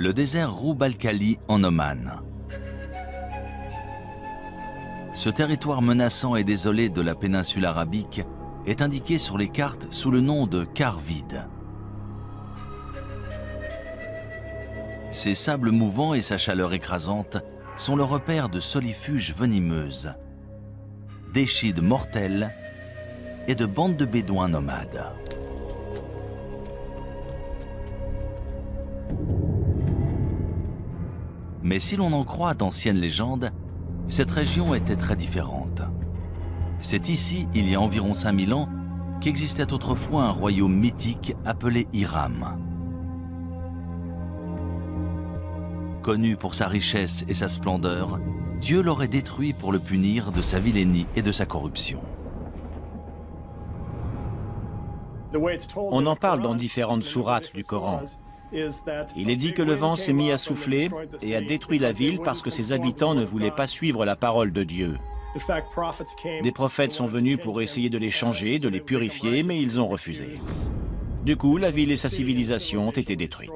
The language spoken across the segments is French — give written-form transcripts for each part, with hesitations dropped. le désert Rub' al Khali en Oman. Ce territoire menaçant et désolé de la péninsule arabique est indiqué sur les cartes sous le nom de quart vide. Ses sables mouvants et sa chaleur écrasante sont le repère de solifuges venimeuses, d'échides mortelles et de bandes de bédouins nomades. Mais si l'on en croit d'anciennes légendes, cette région était très différente. C'est ici, il y a environ 5000 ans, qu'existait autrefois un royaume mythique appelé Iram. Connu pour sa richesse et sa splendeur, Dieu l'aurait détruit pour le punir de sa vilainie et de sa corruption. On en parle dans différentes sourates du Coran. Il est dit que le vent s'est mis à souffler et a détruit la ville parce que ses habitants ne voulaient pas suivre la parole de Dieu. Des prophètes sont venus pour essayer de les changer, de les purifier, mais ils ont refusé. Du coup, la ville et sa civilisation ont été détruites.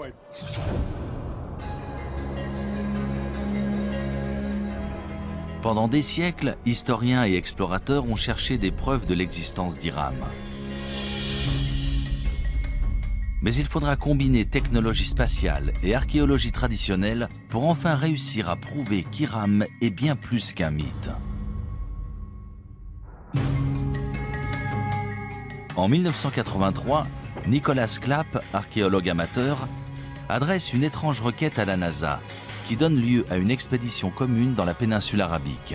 Pendant des siècles, historiens et explorateurs ont cherché des preuves de l'existence d'Iram. Mais il faudra combiner technologie spatiale et archéologie traditionnelle pour enfin réussir à prouver qu'Iram est bien plus qu'un mythe. En 1983, Nicolas Clapp, archéologue amateur, adresse une étrange requête à la NASA, qui donne lieu à une expédition commune dans la péninsule arabique.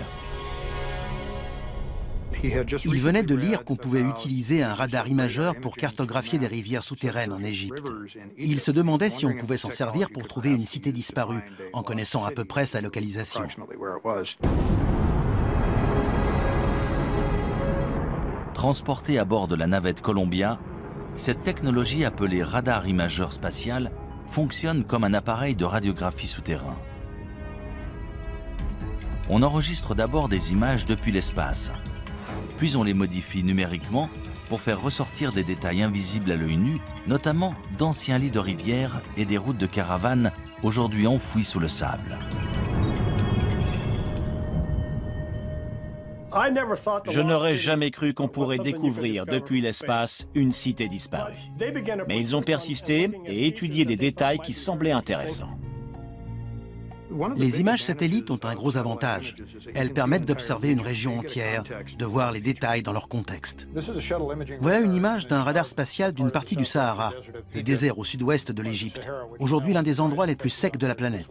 Il venait de lire qu'on pouvait utiliser un radar imageur pour cartographier des rivières souterraines en Égypte. Il se demandait si on pouvait s'en servir pour trouver une cité disparue, en connaissant à peu près sa localisation. Transportée à bord de la navette Columbia, cette technologie appelée radar imageur spatial fonctionne comme un appareil de radiographie souterrain. On enregistre d'abord des images depuis l'espace. Puis on les modifie numériquement pour faire ressortir des détails invisibles à l'œil nu, notamment d'anciens lits de rivières et des routes de caravanes aujourd'hui enfouies sous le sable. Je n'aurais jamais cru qu'on pourrait découvrir depuis l'espace une cité disparue. Mais ils ont persisté et étudié des détails qui semblaient intéressants. Les images satellites ont un gros avantage. Elles permettent d'observer une région entière, de voir les détails dans leur contexte. Voilà une image d'un radar spatial d'une partie du Sahara, le désert au sud-ouest de l'Égypte, aujourd'hui l'un des endroits les plus secs de la planète.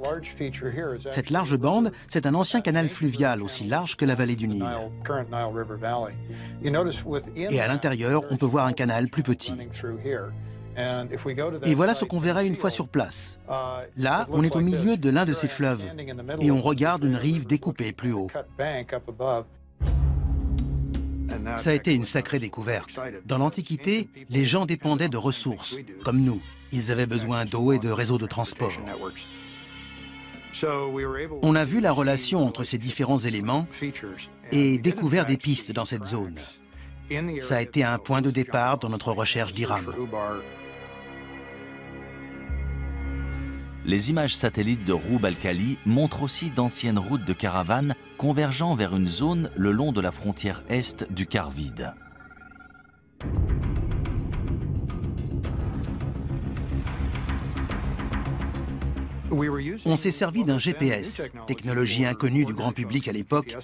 Cette large bande, c'est un ancien canal fluvial aussi large que la vallée du Nil. Et à l'intérieur, on peut voir un canal plus petit. Et voilà ce qu'on verra une fois sur place. Là, on est au milieu de l'un de ces fleuves et on regarde une rive découpée plus haut. Ça a été une sacrée découverte. Dans l'Antiquité, les gens dépendaient de ressources, comme nous. Ils avaient besoin d'eau et de réseaux de transport. On a vu la relation entre ces différents éléments et découvert des pistes dans cette zone. Ça a été un point de départ dans notre recherche d'Iram. Les images satellites de Rub' al Khali montrent aussi d'anciennes routes de caravanes convergeant vers une zone le long de la frontière est du quart vide. On s'est servi d'un GPS, technologie inconnue du grand public à l'époque,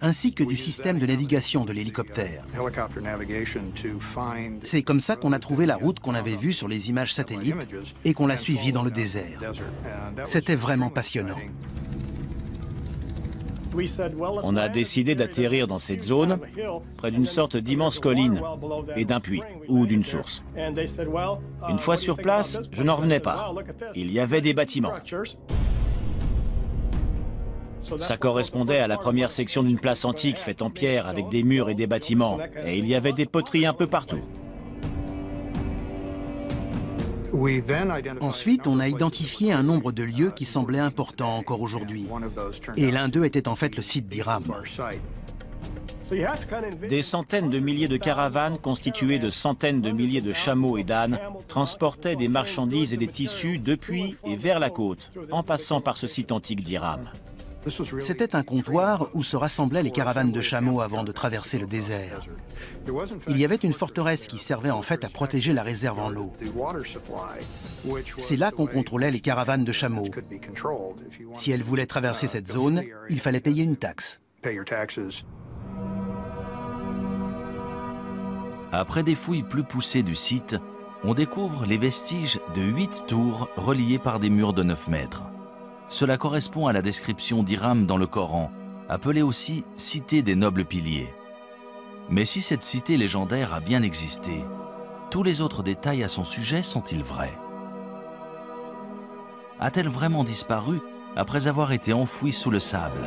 ainsi que du système de navigation de l'hélicoptère. C'est comme ça qu'on a trouvé la route qu'on avait vue sur les images satellites et qu'on l'a suivie dans le désert. C'était vraiment passionnant. On a décidé d'atterrir dans cette zone, près d'une sorte d'immense colline et d'un puits ou d'une source. Une fois sur place, je n'en revenais pas. Il y avait des bâtiments. Ça correspondait à la première section d'une place antique faite en pierre avec des murs et des bâtiments. Et il y avait des poteries un peu partout. Ensuite, on a identifié un nombre de lieux qui semblaient importants encore aujourd'hui. Et l'un d'eux était en fait le site d'Iram. Des centaines de milliers de caravanes constituées de centaines de milliers de chameaux et d'ânes transportaient des marchandises et des tissus depuis et vers la côte, en passant par ce site antique d'Iram. C'était un comptoir où se rassemblaient les caravanes de chameaux avant de traverser le désert. Il y avait une forteresse qui servait en fait à protéger la réserve en eau. C'est là qu'on contrôlait les caravanes de chameaux. Si elles voulaient traverser cette zone, il fallait payer une taxe. Après des fouilles plus poussées du site, on découvre les vestiges de 8 tours reliées par des murs de 9 mètres. Cela correspond à la description d'Iram dans le Coran, appelée aussi « Cité des nobles piliers ». Mais si cette cité légendaire a bien existé, tous les autres détails à son sujet sont-ils vrais? A-t-elle vraiment disparu après avoir été enfouie sous le sable?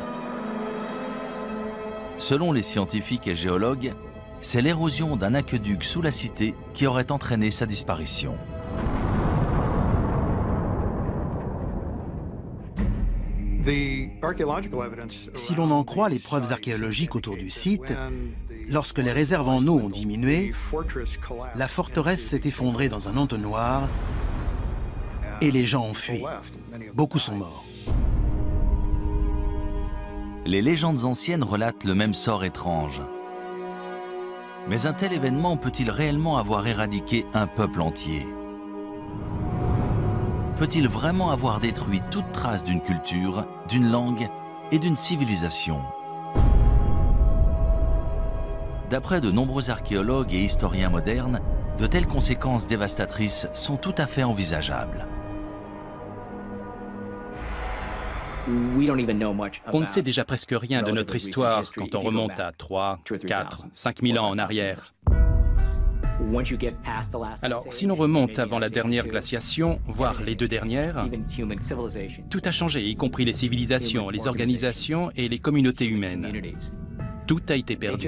Selon les scientifiques et géologues, c'est l'érosion d'un aqueduc sous la cité qui aurait entraîné sa disparition. Si l'on en croit les preuves archéologiques autour du site, lorsque les réserves en eau ont diminué, la forteresse s'est effondrée dans un entonnoir et les gens ont fui. Beaucoup sont morts. Les légendes anciennes relatent le même sort étrange. Mais un tel événement peut-il réellement avoir éradiqué un peuple entier ? Peut-il vraiment avoir détruit toute trace d'une culture, d'une langue et d'une civilisation? D'après de nombreux archéologues et historiens modernes, de telles conséquences dévastatrices sont tout à fait envisageables. On ne sait déjà presque rien de notre histoire quand on remonte à 3, 4, 5 000 ans en arrière. Alors, si l'on remonte avant la dernière glaciation, voire les deux dernières, tout a changé, y compris les civilisations, les organisations et les communautés humaines. Tout a été perdu.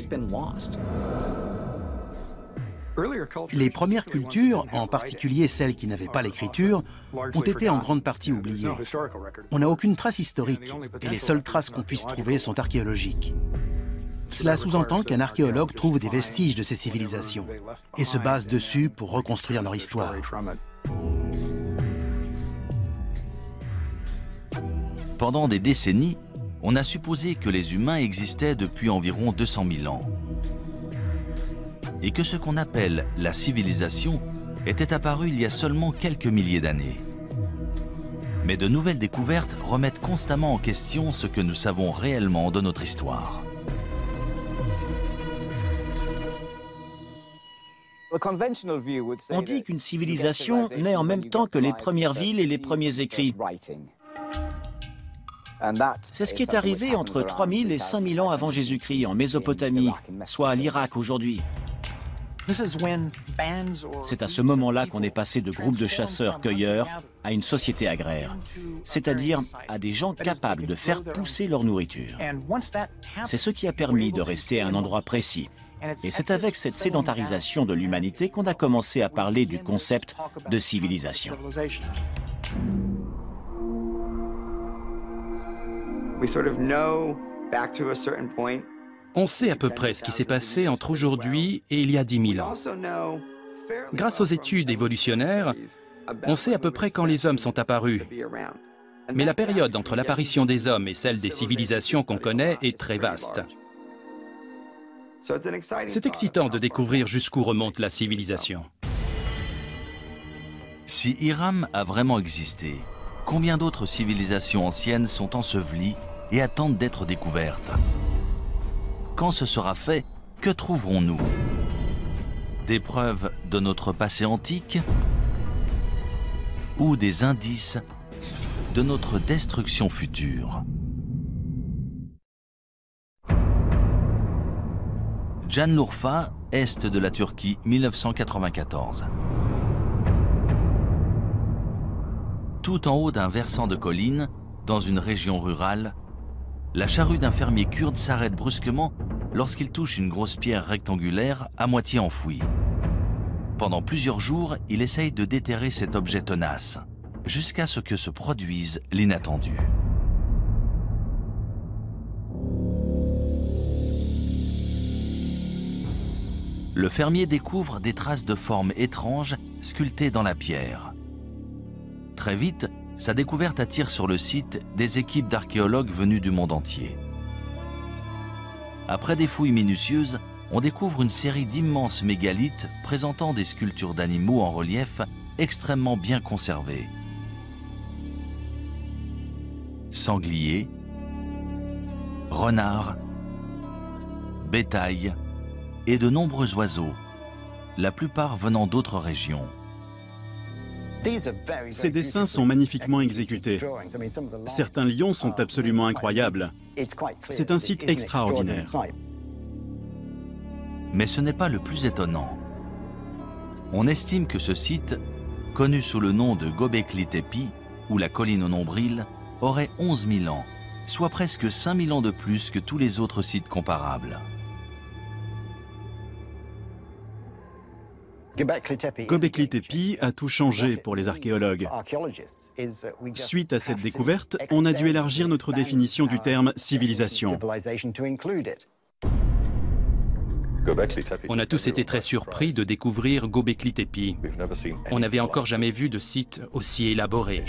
Les premières cultures, en particulier celles qui n'avaient pas l'écriture, ont été en grande partie oubliées. On n'a aucune trace historique, et les seules traces qu'on puisse trouver sont archéologiques. Cela sous-entend qu'un archéologue trouve des vestiges de ces civilisations et se base dessus pour reconstruire leur histoire. Pendant des décennies, on a supposé que les humains existaient depuis environ 200 000 ans et que ce qu'on appelle la civilisation était apparue il y a seulement quelques milliers d'années. Mais de nouvelles découvertes remettent constamment en question ce que nous savons réellement de notre histoire. On dit qu'une civilisation naît en même temps que les premières villes et les premiers écrits. C'est ce qui est arrivé entre 3000 et 5000 ans avant Jésus-Christ en Mésopotamie, soit à l'Irak aujourd'hui. C'est à ce moment-là qu'on est passé de groupes de chasseurs-cueilleurs à une société agraire, c'est-à-dire à des gens capables de faire pousser leur nourriture. C'est ce qui a permis de rester à un endroit précis. Et c'est avec cette sédentarisation de l'humanité qu'on a commencé à parler du concept de civilisation. On sait à peu près ce qui s'est passé entre aujourd'hui et il y a 10 000 ans. Grâce aux études évolutionnaires, on sait à peu près quand les hommes sont apparus. Mais la période entre l'apparition des hommes et celle des civilisations qu'on connaît est très vaste. C'est excitant de découvrir jusqu'où remonte la civilisation. Si Iram a vraiment existé, combien d'autres civilisations anciennes sont ensevelies et attendent d'être découvertes? Quand ce sera fait, que trouverons-nous? Des preuves de notre passé antique ou des indices de notre destruction future? Şanlıurfa, est de la Turquie, 1994. Tout en haut d'un versant de collines, dans une région rurale, la charrue d'un fermier kurde s'arrête brusquement lorsqu'il touche une grosse pierre rectangulaire à moitié enfouie. Pendant plusieurs jours, il essaye de déterrer cet objet tenace, jusqu'à ce que se produise l'inattendu. le fermier découvre des traces de formes étranges sculptées dans la pierre. Très vite, sa découverte attire sur le site des équipes d'archéologues venues du monde entier. Après des fouilles minutieuses, on découvre une série d'immenses mégalithes présentant des sculptures d'animaux en relief extrêmement bien conservées. Sangliers, renards, bétail et de nombreux oiseaux, la plupart venant d'autres régions. Ces dessins sont magnifiquement exécutés. Certains lions sont absolument incroyables. C'est un site extraordinaire. Mais ce n'est pas le plus étonnant. On estime que ce site, connu sous le nom de Göbekli Tepe, ou la colline au nombril, aurait 11 000 ans, soit presque 5 000 ans de plus que tous les autres sites comparables. Göbekli Tepe a tout changé pour les archéologues. Suite à cette découverte, on a dû élargir notre définition du terme « civilisation ». On a tous été très surpris de découvrir Göbekli Tepe. On n'avait encore jamais vu de site aussi élaboré.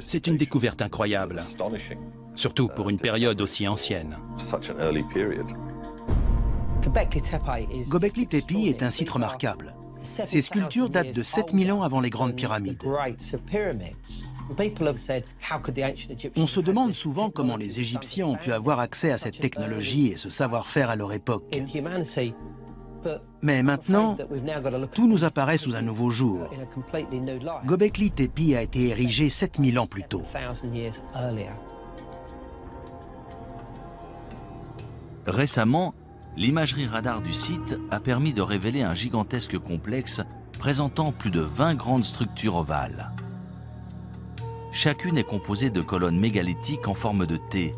C'est une découverte incroyable, surtout pour une période aussi ancienne. Göbekli Tepe est un site remarquable. Ses sculptures datent de 7000 ans avant les grandes pyramides. On se demande souvent comment les Égyptiens ont pu avoir accès à cette technologie et ce savoir-faire à leur époque. Mais maintenant, tout nous apparaît sous un nouveau jour. Göbekli Tepe a été érigé 7000 ans plus tôt. Récemment, l'imagerie radar du site a permis de révéler un gigantesque complexe présentant plus de 20 grandes structures ovales. Chacune est composée de colonnes mégalithiques en forme de T,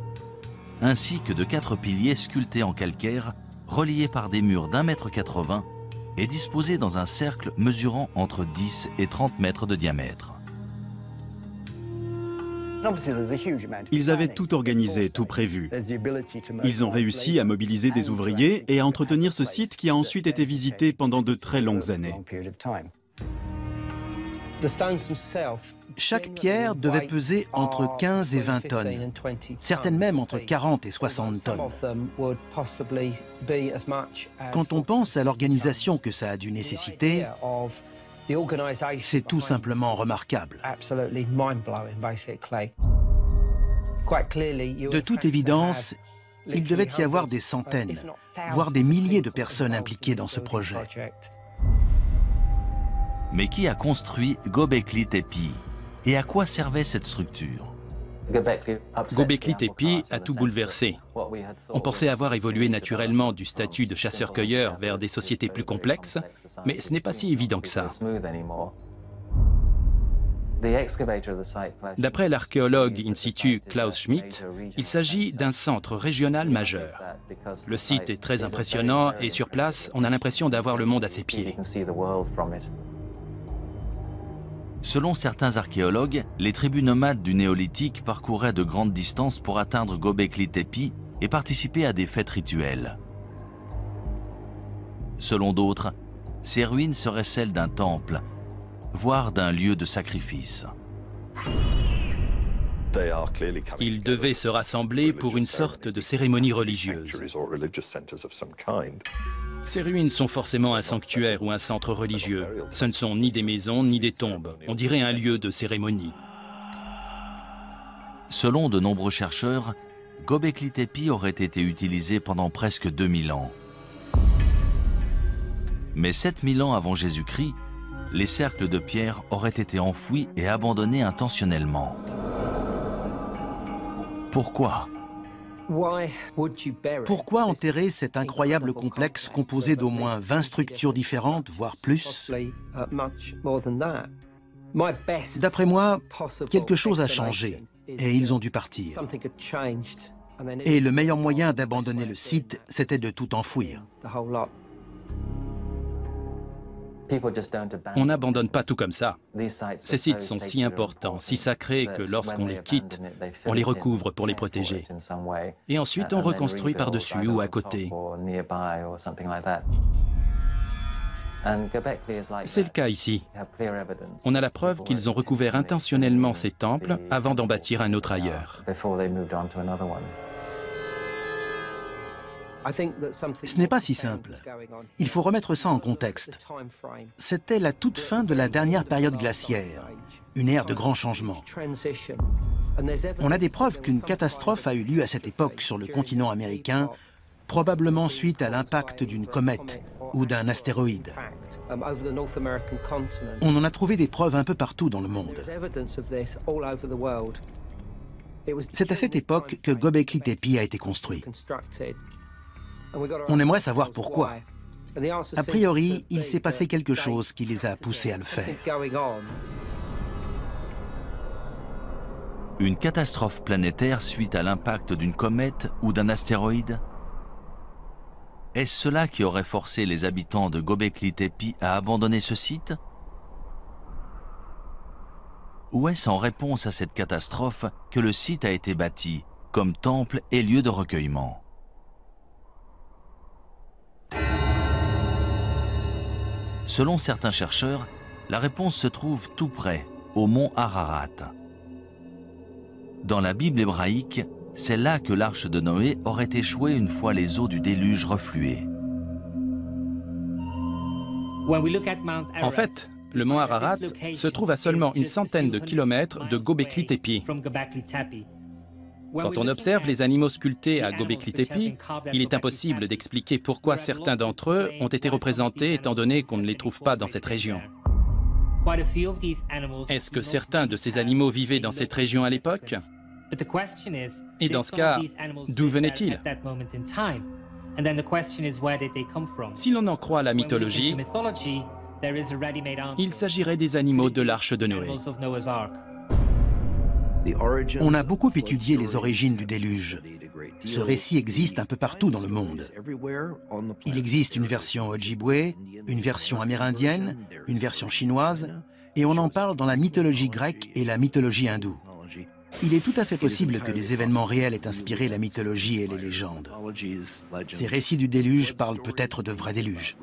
ainsi que de 4 piliers sculptés en calcaire, reliés par des murs d'1,80 m et disposés dans un cercle mesurant entre 10 et 30 mètres de diamètre. Ils avaient tout organisé, tout prévu. Ils ont réussi à mobiliser des ouvriers et à entretenir ce site qui a ensuite été visité pendant de très longues années. Chaque pierre devait peser entre 15 et 20 tonnes, certaines même entre 40 et 60 tonnes. Quand on pense à l'organisation que ça a dû nécessiter, c'est tout simplement remarquable. De toute évidence, il devait y avoir des centaines, voire des milliers de personnes impliquées dans ce projet. Mais qui a construit Göbekli Tepe et à quoi servait cette structure? Göbekli Tepe a tout bouleversé. On pensait avoir évolué naturellement du statut de chasseur-cueilleur vers des sociétés plus complexes, mais ce n'est pas si évident que ça. D'après l'archéologue in situ Klaus Schmidt, il s'agit d'un centre régional majeur. Le site est très impressionnant et sur place, on a l'impression d'avoir le monde à ses pieds. Selon certains archéologues, les tribus nomades du Néolithique parcouraient de grandes distances pour atteindre Göbekli Tepe et participer à des fêtes rituelles. Selon d'autres, ces ruines seraient celles d'un temple, voire d'un lieu de sacrifice. Ils devaient se rassembler pour une sorte de cérémonie religieuse. Ces ruines sont forcément un sanctuaire ou un centre religieux. Ce ne sont ni des maisons ni des tombes. On dirait un lieu de cérémonie. Selon de nombreux chercheurs, Göbekli Tepe aurait été utilisé pendant presque 2000 ans. Mais 7000 ans avant Jésus-Christ, les cercles de pierre auraient été enfouis et abandonnés intentionnellement. Pourquoi ? Pourquoi enterrer cet incroyable complexe composé d'au moins 20 structures différentes, voire plus? D'après moi, quelque chose a changé et ils ont dû partir. Et le meilleur moyen d'abandonner le site, c'était de tout enfouir. On n'abandonne pas tout comme ça. Ces sites sont si importants, si sacrés que lorsqu'on les quitte, on les recouvre pour les protéger. Et ensuite, on reconstruit par-dessus ou à côté. C'est le cas ici. On a la preuve qu'ils ont recouvert intentionnellement ces temples avant d'en bâtir un autre ailleurs. Ce n'est pas si simple. Il faut remettre ça en contexte. C'était la toute fin de la dernière période glaciaire, une ère de grands changements. On a des preuves qu'une catastrophe a eu lieu à cette époque sur le continent américain, probablement suite à l'impact d'une comète ou d'un astéroïde. On en a trouvé des preuves un peu partout dans le monde. C'est à cette époque que Göbekli Tepe a été construit. On aimerait savoir pourquoi. A priori, il s'est passé quelque chose qui les a poussés à le faire. Une catastrophe planétaire suite à l'impact d'une comète ou d'un astéroïde? Est-ce cela qui aurait forcé les habitants de Göbekli Tepe à abandonner ce site? Ou est-ce en réponse à cette catastrophe que le site a été bâti, comme temple et lieu de recueillement? Selon certains chercheurs, la réponse se trouve tout près, au mont Ararat. Dans la Bible hébraïque, c'est là que l'arche de Noé aurait échoué une fois les eaux du déluge refluées. En fait, le mont Ararat se trouve à seulement une centaine de kilomètres de Göbekli Tepe. Quand on observe les animaux sculptés à Göbekli Tepe, il est impossible d'expliquer pourquoi certains d'entre eux ont été représentés étant donné qu'on ne les trouve pas dans cette région. Est-ce que certains de ces animaux vivaient dans cette région à l'époque? Et dans ce cas, d'où venaient-ils? Si l'on en croit la mythologie, il s'agirait des animaux de l'Arche de Noé. On a beaucoup étudié les origines du déluge. Ce récit existe un peu partout dans le monde. Il existe une version Ojibwe, une version amérindienne, une version chinoise, et on en parle dans la mythologie grecque et la mythologie hindoue. Il est tout à fait possible que des événements réels aient inspiré la mythologie et les légendes. Ces récits du déluge parlent peut-être de vrais déluges.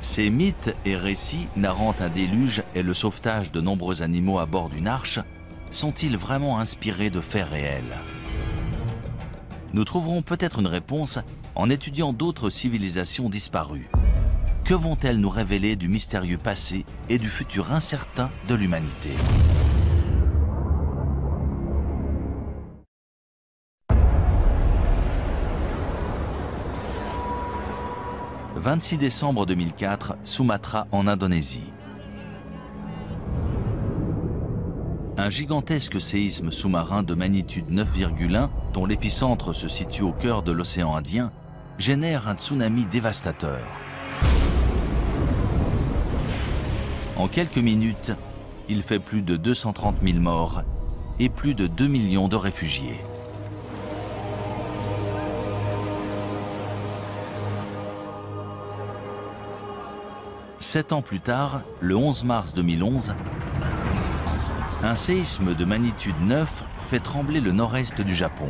Ces mythes et récits narrant un déluge et le sauvetage de nombreux animaux à bord d'une arche sont-ils vraiment inspirés de faits réels? Nous trouverons peut-être une réponse en étudiant d'autres civilisations disparues. Que vont-elles nous révéler du mystérieux passé et du futur incertain de l'humanité? – 26 décembre 2004, Sumatra en Indonésie. Un gigantesque séisme sous-marin de magnitude 9,1, dont l'épicentre se situe au cœur de l'océan Indien, génère un tsunami dévastateur. En quelques minutes, il fait plus de 230 000 morts et plus de 2 millions de réfugiés. Sept ans plus tard, le 11 mars 2011, un séisme de magnitude 9 fait trembler le nord-est du Japon.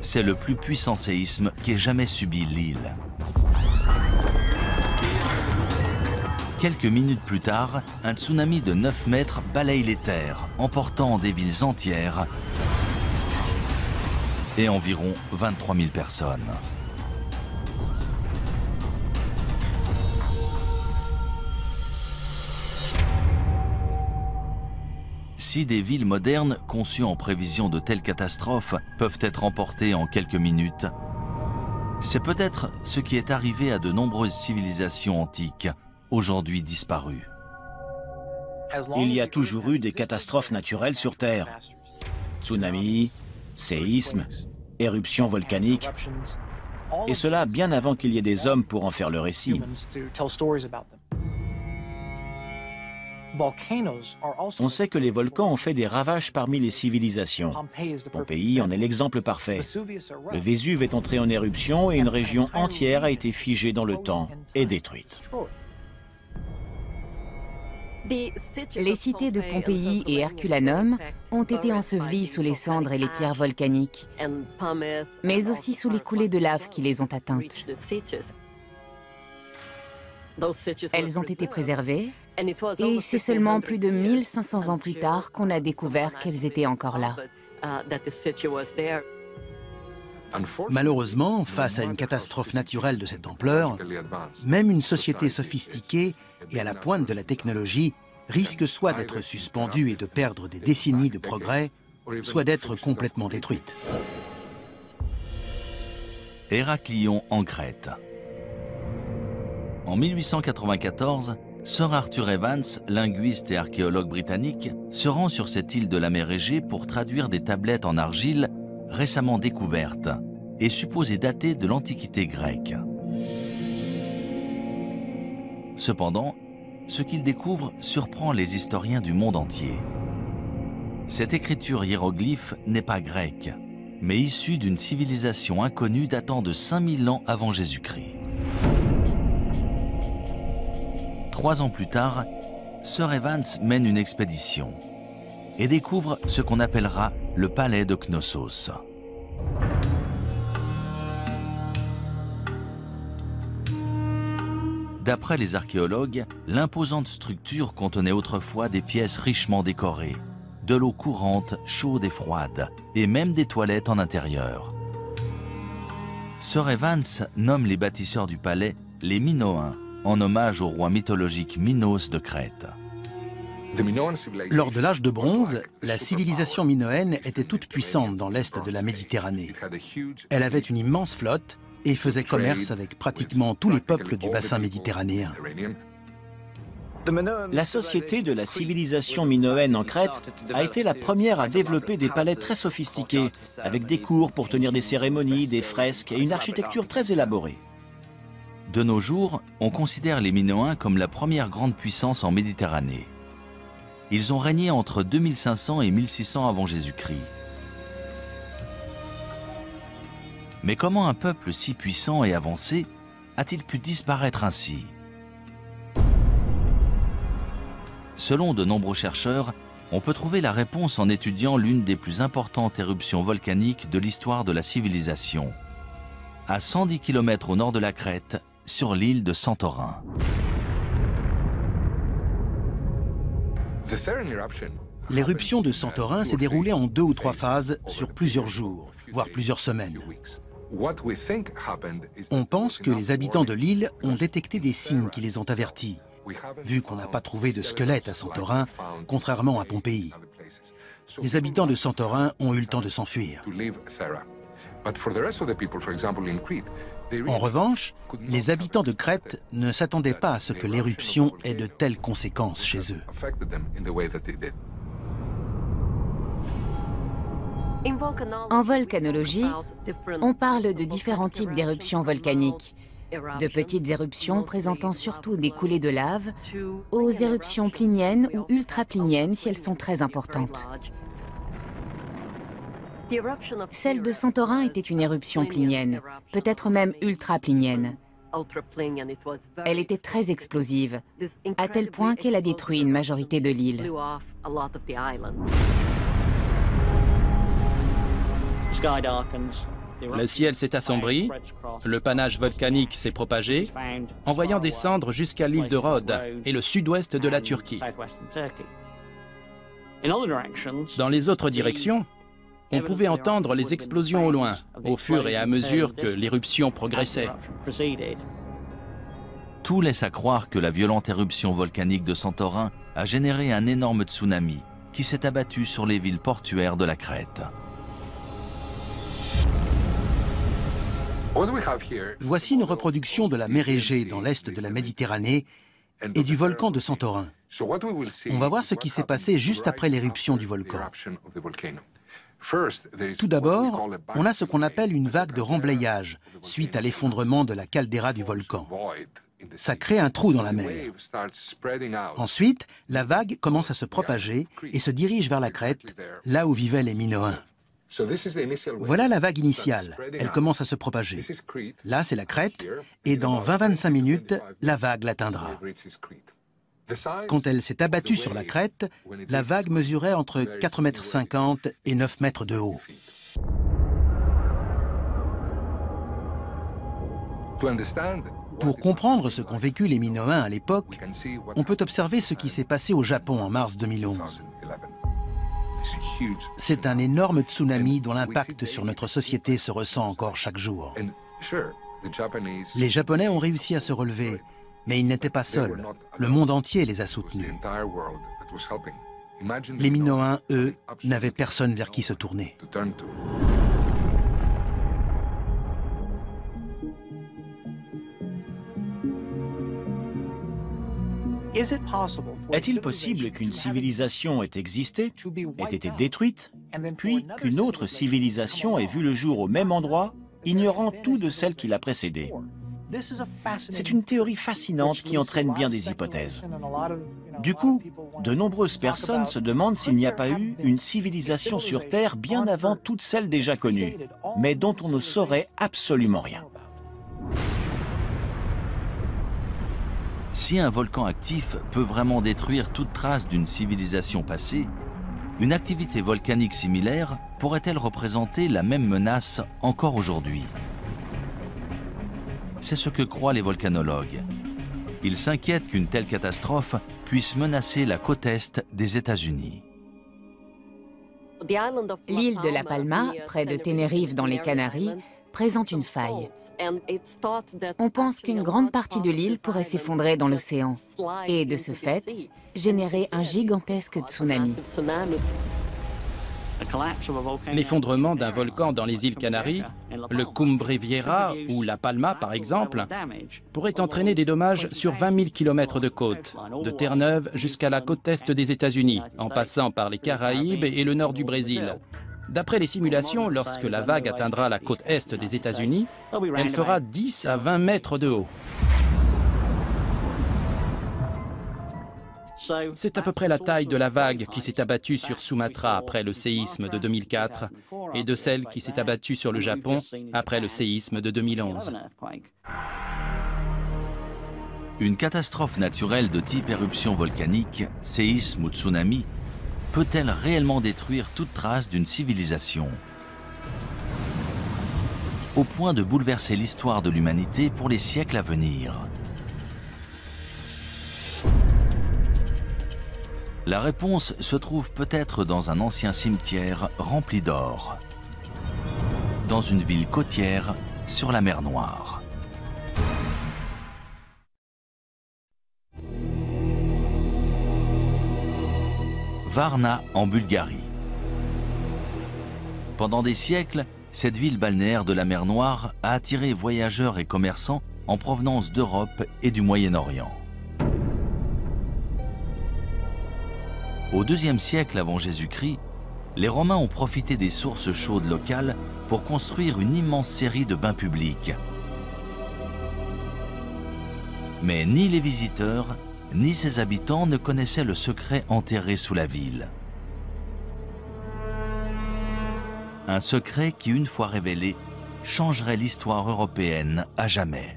C'est le plus puissant séisme qu'ait jamais subi l'île. Quelques minutes plus tard, un tsunami de 9 mètres balaye les terres, emportant des villes entières et environ 23 000 personnes. Si des villes modernes, conçues en prévision de telles catastrophes, peuvent être emportées en quelques minutes, c'est peut-être ce qui est arrivé à de nombreuses civilisations antiques, aujourd'hui disparues. Il y a toujours eu des catastrophes naturelles sur Terre. Tsunamis, séismes, éruptions volcaniques, et cela bien avant qu'il y ait des hommes pour en faire le récit. On sait que les volcans ont fait des ravages parmi les civilisations. Pompéi en est l'exemple parfait. Le Vésuve est entré en éruption et une région entière a été figée dans le temps et détruite. Les cités de Pompéi et Herculanum ont été ensevelies sous les cendres et les pierres volcaniques, mais aussi sous les coulées de lave qui les ont atteintes. Elles ont été préservées, et c'est seulement plus de 1500 ans plus tard qu'on a découvert qu'elles étaient encore là. Malheureusement, face à une catastrophe naturelle de cette ampleur, même une société sophistiquée et à la pointe de la technologie risque soit d'être suspendue et de perdre des décennies de progrès, soit d'être complètement détruite. Héraclion en Crète. En 1894, Sir Arthur Evans, linguiste et archéologue britannique, se rend sur cette île de la mer Égée pour traduire des tablettes en argile récemment découvertes et supposées datées de l'Antiquité grecque. Cependant, ce qu'il découvre surprend les historiens du monde entier. Cette écriture hiéroglyphe n'est pas grecque, mais issue d'une civilisation inconnue datant de 5000 ans avant Jésus-Christ. 3 ans plus tard, Sir Evans mène une expédition et découvre ce qu'on appellera le palais de Knossos. D'après les archéologues, l'imposante structure contenait autrefois des pièces richement décorées, de l'eau courante, chaude et froide, et même des toilettes en intérieur. Sir Evans nomme les bâtisseurs du palais les Minoens, en hommage au roi mythologique Minos de Crète. Lors de l'âge de bronze, la civilisation minoenne était toute puissante dans l'est de la Méditerranée. Elle avait une immense flotte et faisait commerce avec pratiquement tous les peuples du bassin méditerranéen. La société de la civilisation minoenne en Crète a été la première à développer des palais très sophistiqués, avec des cours pour tenir des cérémonies, des fresques et une architecture très élaborée. De nos jours, on considère les Minoens comme la première grande puissance en Méditerranée. Ils ont régné entre 2500 et 1600 avant Jésus-Christ. Mais comment un peuple si puissant et avancé a-t-il pu disparaître ainsi? Selon de nombreux chercheurs, on peut trouver la réponse en étudiant l'une des plus importantes éruptions volcaniques de l'histoire de la civilisation, à 110 km au nord de la Crète, sur l'île de Santorin. L'éruption de Santorin s'est déroulée en 2 ou 3 phases sur plusieurs jours, voire plusieurs semaines. On pense que les habitants de l'île ont détecté des signes qui les ont avertis, vu qu'on n'a pas trouvé de squelette à Santorin, contrairement à Pompéi. Les habitants de Santorin ont eu le temps de s'enfuir. En revanche, les habitants de Crète ne s'attendaient pas à ce que l'éruption ait de telles conséquences chez eux. En volcanologie, on parle de différents types d'éruptions volcaniques, de petites éruptions présentant surtout des coulées de lave, aux éruptions pliniennes ou ultra-pliniennes si elles sont très importantes. Celle de Santorin était une éruption plinienne, peut-être même ultra-plinienne. Elle était très explosive, à tel point qu'elle a détruit une majorité de l'île. Le ciel s'est assombri, le panache volcanique s'est propagé, envoyant des cendres jusqu'à l'île de Rhodes et le sud-ouest de la Turquie. Dans les autres directions, on pouvait entendre les explosions au loin, au fur et à mesure que l'éruption progressait. Tout laisse à croire que la violente éruption volcanique de Santorin a généré un énorme tsunami qui s'est abattu sur les villes portuaires de la Crète. Voici une reproduction de la mer Égée dans l'est de la Méditerranée et du volcan de Santorin. On va voir ce qui s'est passé juste après l'éruption du volcan. Tout d'abord, on a ce qu'on appelle une vague de remblayage, suite à l'effondrement de la caldeira du volcan. Ça crée un trou dans la mer. Ensuite, la vague commence à se propager et se dirige vers la Crète, là où vivaient les Minoens. Voilà la vague initiale, elle commence à se propager. Là, c'est la Crète, et dans 20-25 minutes, la vague l'atteindra. Quand elle s'est abattue sur la crête, la vague mesurait entre 4,50 m et 9 m de haut. Pour comprendre ce qu'ont vécu les Minoens à l'époque, on peut observer ce qui s'est passé au Japon en mars 2011. C'est un énorme tsunami dont l'impact sur notre société se ressent encore chaque jour. Les Japonais ont réussi à se relever, mais ils n'étaient pas seuls. Le monde entier les a soutenus. Les Minoens, eux, n'avaient personne vers qui se tourner. Est-il possible qu'une civilisation ait existé, ait été détruite, puis qu'une autre civilisation ait vu le jour au même endroit, ignorant tout de celle qui l'a précédée? C'est une théorie fascinante qui entraîne bien des hypothèses. Du coup, de nombreuses personnes se demandent s'il n'y a pas eu une civilisation sur Terre bien avant toutes celles déjà connues, mais dont on ne saurait absolument rien. Si un volcan actif peut vraiment détruire toute trace d'une civilisation passée, une activité volcanique similaire pourrait-elle représenter la même menace encore aujourd'hui? C'est ce que croient les volcanologues. Ils s'inquiètent qu'une telle catastrophe puisse menacer la côte est des États-Unis. L'île de La Palma, près de Tenerife dans les Canaries, présente une faille. On pense qu'une grande partie de l'île pourrait s'effondrer dans l'océan et, de ce fait, générer un gigantesque tsunami. L'effondrement d'un volcan dans les îles Canaries, le Cumbre-Vieja ou La Palma par exemple, pourrait entraîner des dommages sur 20 000 km de côte, de Terre-Neuve jusqu'à la côte est des États-Unis, en passant par les Caraïbes et le nord du Brésil. D'après les simulations, lorsque la vague atteindra la côte est des États-Unis, elle fera 10 à 20 mètres de haut. C'est à peu près la taille de la vague qui s'est abattue sur Sumatra après le séisme de 2004 et de celle qui s'est abattue sur le Japon après le séisme de 2011. Une catastrophe naturelle de type éruption volcanique, séisme ou tsunami, peut-elle réellement détruire toute trace d'une civilisation au point de bouleverser l'histoire de l'humanité pour les siècles à venir? La réponse se trouve peut-être dans un ancien cimetière rempli d'or, dans une ville côtière sur la mer Noire. Varna, en Bulgarie. Pendant des siècles, cette ville balnéaire de la mer Noire a attiré voyageurs et commerçants en provenance d'Europe et du Moyen-Orient. Au IIe siècle avant Jésus-Christ, les Romains ont profité des sources chaudes locales pour construire une immense série de bains publics. Mais ni les visiteurs, ni ses habitants ne connaissaient le secret enterré sous la ville. Un secret qui, une fois révélé, changerait l'histoire européenne à jamais.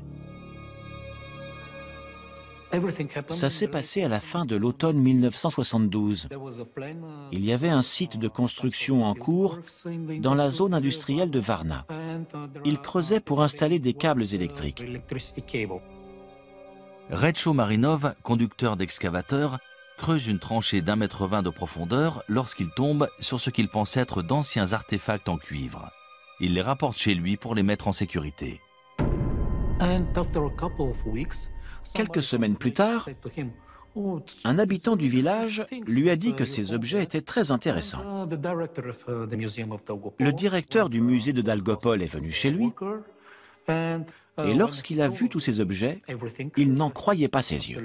Ça s'est passé à la fin de l'automne 1972. Il y avait un site de construction en cours dans la zone industrielle de Varna. Ils creusaient pour installer des câbles électriques. Retcho Marinov, conducteur d'excavateur, creuse une tranchée d'1,20 m de profondeur lorsqu'il tombe sur ce qu'il pense être d'anciens artefacts en cuivre. Il les rapporte chez lui pour les mettre en sécurité. Quelques semaines plus tard, un habitant du village lui a dit que ces objets étaient très intéressants. Le directeur du musée de Dalgopol est venu chez lui. Et lorsqu'il a vu tous ces objets, il n'en croyait pas ses yeux.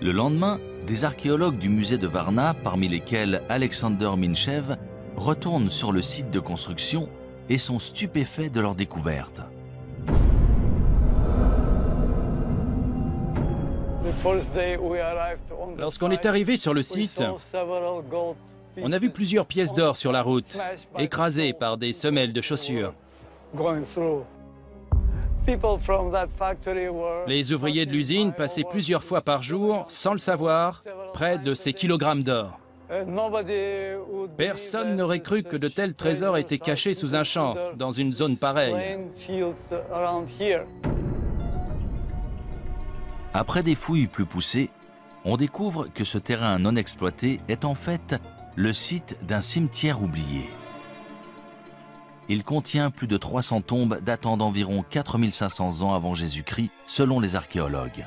Le lendemain, des archéologues du musée de Varna, parmi lesquels Alexander Minchev, retournent sur le site de construction et sont stupéfaits de leur découverte. Lorsqu'on est arrivé sur le site, on a vu plusieurs pièces d'or sur la route, écrasées par des semelles de chaussures. Les ouvriers de l'usine passaient plusieurs fois par jour, sans le savoir, près de ces kilogrammes d'or. Personne n'aurait cru que de tels trésors étaient cachés sous un champ, dans une zone pareille. Après des fouilles plus poussées, on découvre que ce terrain non exploité est en fait le site d'un cimetière oublié. Il contient plus de 300 tombes datant d'environ 4500 ans avant Jésus-Christ, selon les archéologues.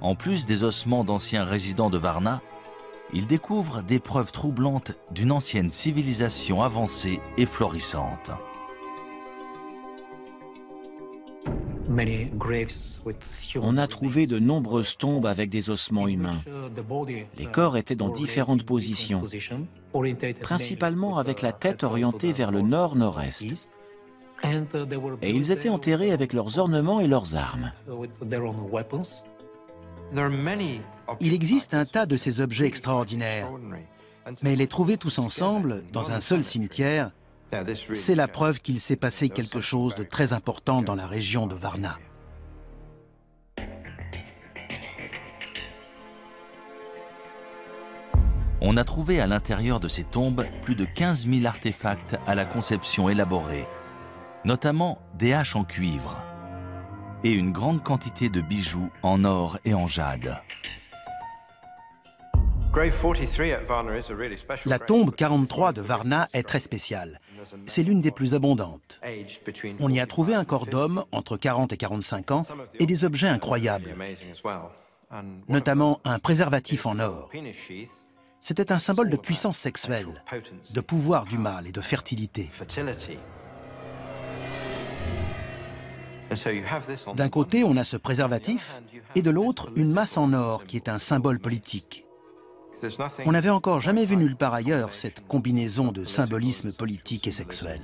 En plus des ossements d'anciens résidents de Varna, ils découvrent des preuves troublantes d'une ancienne civilisation avancée et florissante. On a trouvé de nombreuses tombes avec des ossements humains. Les corps étaient dans différentes positions, principalement avec la tête orientée vers le nord-nord-est. Et ils étaient enterrés avec leurs ornements et leurs armes. Il existe un tas de ces objets extraordinaires, mais les trouver tous ensemble, dans un seul cimetière, c'est la preuve qu'il s'est passé quelque chose de très important dans la région de Varna. On a trouvé à l'intérieur de ces tombes plus de 15 000 artefacts à la conception élaborée, notamment des haches en cuivre et une grande quantité de bijoux en or et en jade. La tombe 43 de Varna est très spéciale. C'est l'une des plus abondantes. On y a trouvé un corps d'homme entre 40 et 45 ans et des objets incroyables, notamment un préservatif en or. C'était un symbole de puissance sexuelle, de pouvoir du mâle et de fertilité. D'un côté, on a ce préservatif et de l'autre, une masse en or qui est un symbole politique. On n'avait encore jamais vu nulle part ailleurs cette combinaison de symbolisme politique et sexuel.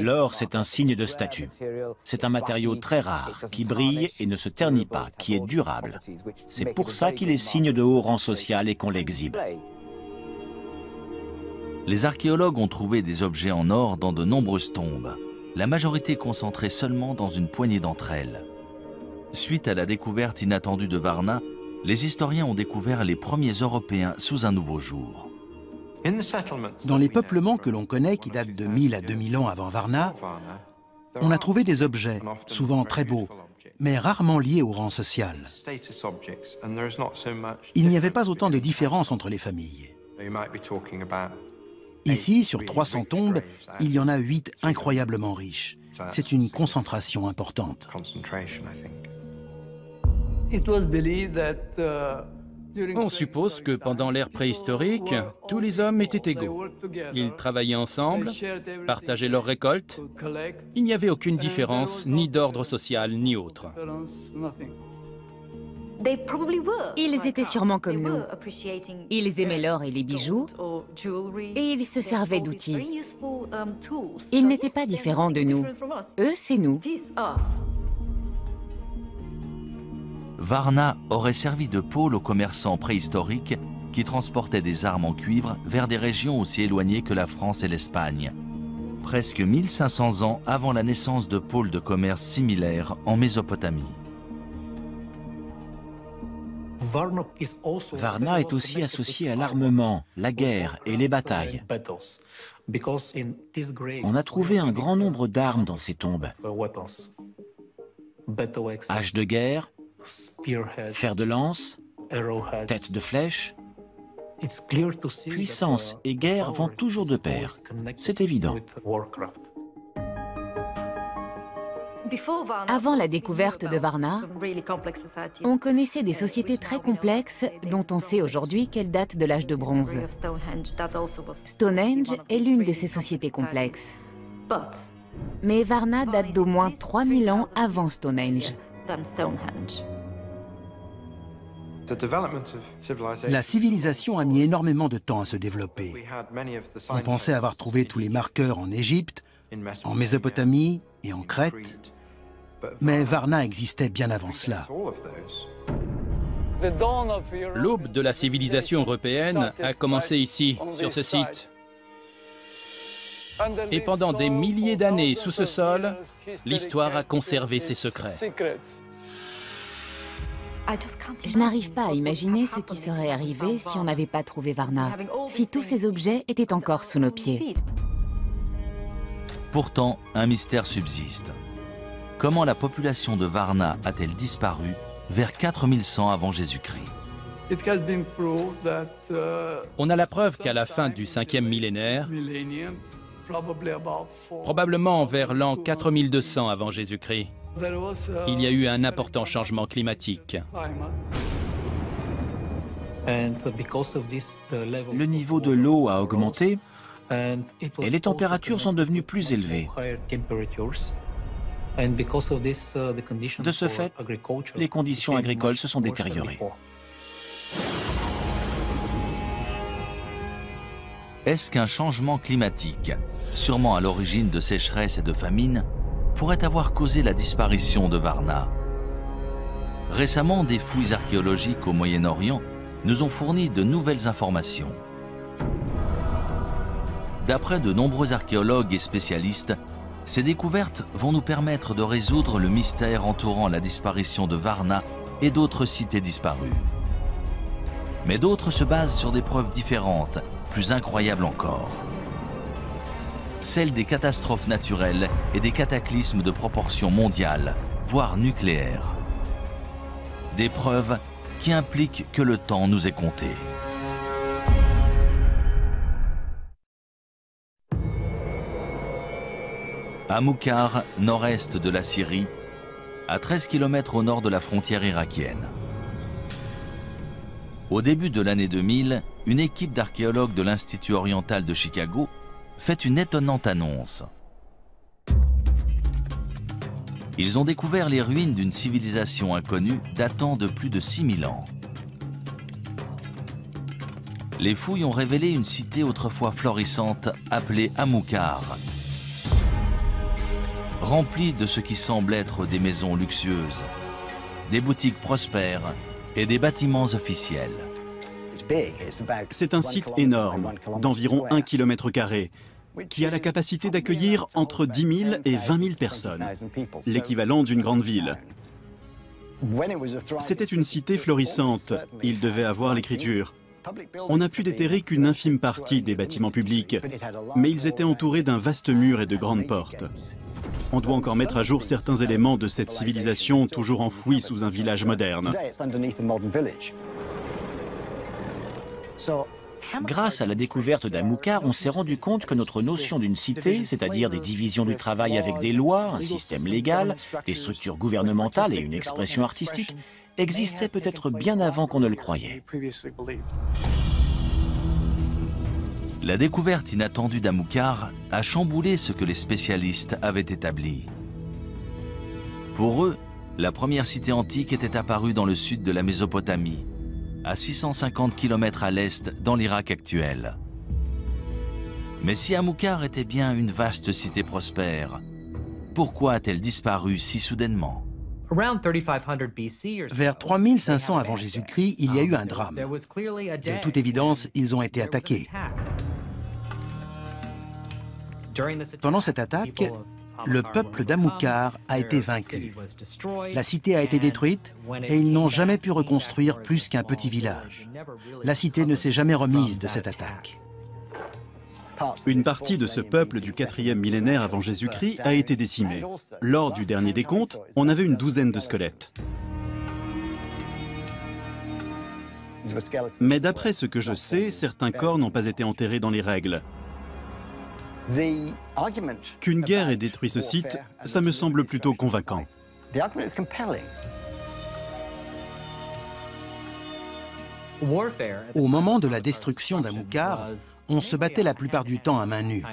L'or, c'est un signe de statut. C'est un matériau très rare, qui brille et ne se ternit pas, qui est durable. C'est pour ça qu'il est signe de haut rang social et qu'on l'exhibe. Les archéologues ont trouvé des objets en or dans de nombreuses tombes, la majorité concentrée seulement dans une poignée d'entre elles. Suite à la découverte inattendue de Varna, les historiens ont découvert les premiers Européens sous un nouveau jour. Dans les peuplements que l'on connaît, qui datent de 1000 à 2000 ans avant Varna, on a trouvé des objets, souvent très beaux, mais rarement liés au rang social. Il n'y avait pas autant de différence entre les familles. Ici, sur 300 tombes, il y en a 8 incroyablement riches. C'est une concentration importante. On suppose que pendant l'ère préhistorique, tous les hommes étaient égaux. Ils travaillaient ensemble, partageaient leurs récoltes. Il n'y avait aucune différence, ni d'ordre social, ni autre. Ils étaient sûrement comme nous. Ils aimaient l'or et les bijoux, et ils se servaient d'outils. Ils n'étaient pas différents de nous. Eux, c'est nous. Varna aurait servi de pôle aux commerçants préhistoriques qui transportaient des armes en cuivre vers des régions aussi éloignées que la France et l'Espagne, presque 1500 ans avant la naissance de pôles de commerce similaires en Mésopotamie. Varna est aussi associé à l'armement, la guerre et les batailles. On a trouvé un grand nombre d'armes dans ces tombes. Haches de guerre, fers de lance, têtes de flèche. Puissance et guerre vont toujours de pair, c'est évident. Avant la découverte de Varna, on connaissait des sociétés très complexes dont on sait aujourd'hui qu'elles datent de l'âge de bronze. Stonehenge est l'une de ces sociétés complexes. Mais Varna date d'au moins 3000 ans avant Stonehenge. La civilisation a mis énormément de temps à se développer. On pensait avoir trouvé tous les marqueurs en Égypte, en Mésopotamie et en Crète, mais Varna existait bien avant cela. L'aube de la civilisation européenne a commencé ici, sur ce site. Et pendant des milliers d'années sous ce sol, l'histoire a conservé ses secrets. Je n'arrive pas à imaginer ce qui serait arrivé si on n'avait pas trouvé Varna, si tous ces objets étaient encore sous nos pieds. Pourtant, un mystère subsiste. Comment la population de Varna a-t-elle disparu vers 4100 avant Jésus-Christ? On a la preuve qu'à la fin du 5e millénaire, probablement vers l'an 4200 avant Jésus-Christ, il y a eu un important changement climatique. Le niveau de l'eau a augmenté et les températures sont devenues plus élevées. De ce fait, les conditions agricoles se sont détériorées. Est-ce qu'un changement climatique, sûrement à l'origine de sécheresses et de famines, pourrait avoir causé la disparition de Varna? Récemment, des fouilles archéologiques au Moyen-Orient nous ont fourni de nouvelles informations. D'après de nombreux archéologues et spécialistes, ces découvertes vont nous permettre de résoudre le mystère entourant la disparition de Varna et d'autres cités disparues. Mais d'autres se basent sur des preuves différentes, plus incroyables encore. Celles des catastrophes naturelles et des cataclysmes de proportions mondiales, voire nucléaires. Des preuves qui impliquent que le temps nous est compté. À Moukar, nord-est de la Syrie, à 13 km au nord de la frontière irakienne. Au début de l'année 2000, une équipe d'archéologues de l'Institut oriental de Chicago fait une étonnante annonce. Ils ont découvert les ruines d'une civilisation inconnue datant de plus de 6000 ans. Les fouilles ont révélé une cité autrefois florissante appelée Amoukar, remplie de ce qui semble être des maisons luxueuses, des boutiques prospères et des bâtiments officiels. C'est un site énorme, d'environ 1 km², qui a la capacité d'accueillir entre 10 000 et 20 000 personnes, l'équivalent d'une grande ville. C'était une cité florissante, il devait avoir l'écriture. On n'a pu déterrer qu'une infime partie des bâtiments publics, mais ils étaient entourés d'un vaste mur et de grandes portes. On doit encore mettre à jour certains éléments de cette civilisation toujours enfouie sous un village moderne. Grâce à la découverte d'Amoukar, on s'est rendu compte que notre notion d'une cité, c'est-à-dire des divisions du travail avec des lois, un système légal, des structures gouvernementales et une expression artistique, existait peut-être bien avant qu'on ne le croyait. La découverte inattendue d'Amoukar a chamboulé ce que les spécialistes avaient établi. Pour eux, la première cité antique était apparue dans le sud de la Mésopotamie, à 650 km à l'est dans l'Irak actuel. Mais si Amoukar était bien une vaste cité prospère, pourquoi a-t-elle disparu si soudainement? Vers 3500 avant Jésus-Christ, il y a eu un drame. De toute évidence, ils ont été attaqués. Pendant cette attaque, le peuple d'Amoukar a été vaincu. La cité a été détruite et ils n'ont jamais pu reconstruire plus qu'un petit village. La cité ne s'est jamais remise de cette attaque. Une partie de ce peuple du 4e millénaire avant Jésus-Christ a été décimée. Lors du dernier décompte, on avait une douzaine de squelettes. Mais d'après ce que je sais, certains corps n'ont pas été enterrés dans les règles. Qu'une guerre ait détruit ce site, ça me semble plutôt convaincant. Au moment de la destruction d'Amoukar, on se battait la plupart du temps à main nue.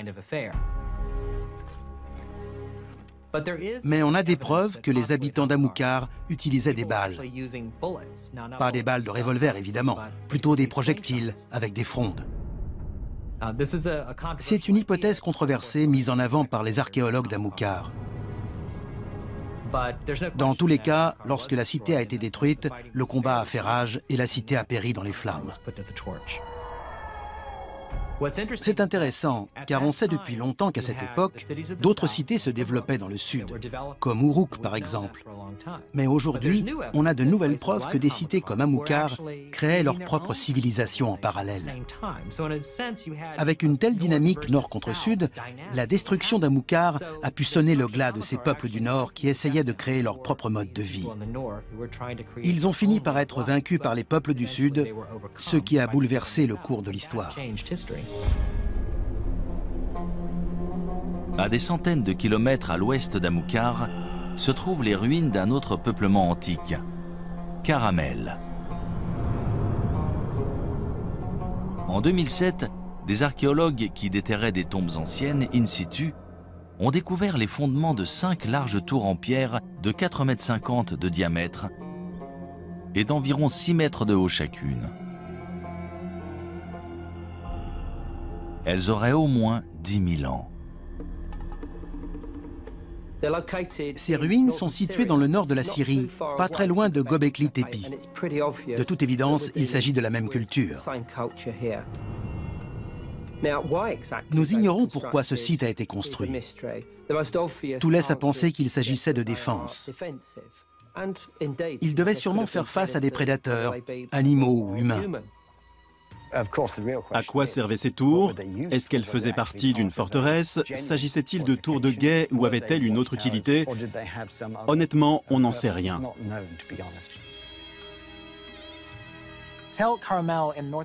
Mais on a des preuves que les habitants d'Amoukar utilisaient des balles. Pas des balles de revolver, évidemment, plutôt des projectiles avec des frondes. C'est une hypothèse controversée mise en avant par les archéologues d'Amoukar. Dans tous les cas, lorsque la cité a été détruite, le combat a fait rage et la cité a péri dans les flammes. C'est intéressant, car on sait depuis longtemps qu'à cette époque, d'autres cités se développaient dans le sud, comme Uruk par exemple. Mais aujourd'hui, on a de nouvelles preuves que des cités comme Amukar créaient leur propre civilisation en parallèle. Avec une telle dynamique nord contre sud, la destruction d'Amukar a pu sonner le glas de ces peuples du nord qui essayaient de créer leur propre mode de vie. Ils ont fini par être vaincus par les peuples du sud, ce qui a bouleversé le cours de l'histoire. À des centaines de kilomètres à l'ouest d'Amukar se trouvent les ruines d'un autre peuplement antique, Karamel. En 2007, des archéologues qui déterraient des tombes anciennes in situ ont découvert les fondements de 5 larges tours en pierre de 4,50 m de diamètre et d'environ 6 mètres de haut chacune. Elles auraient au moins 10 000 ans. Ces ruines sont situées dans le nord de la Syrie, pas très loin de Göbekli Tepe. De toute évidence, il s'agit de la même culture. Nous ignorons pourquoi ce site a été construit. Tout laisse à penser qu'il s'agissait de défense. Ils devaient sûrement faire face à des prédateurs, animaux ou humains. À quoi servaient ces tours? Est-ce qu'elles faisaient partie d'une forteresse? S'agissait-il de tours de guet ou avaient-elles une autre utilité? Honnêtement, on n'en sait rien.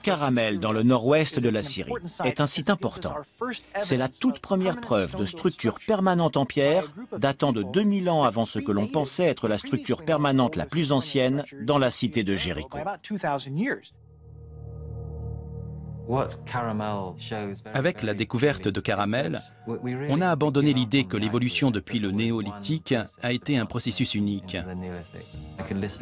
Karamel, dans le nord-ouest de la Syrie, est un site important. C'est la toute première preuve de structure permanente en pierre, datant de 2000 ans avant ce que l'on pensait être la structure permanente la plus ancienne dans la cité de Jéricho. Avec la découverte de Karamel, on a abandonné l'idée que l'évolution depuis le néolithique a été un processus unique.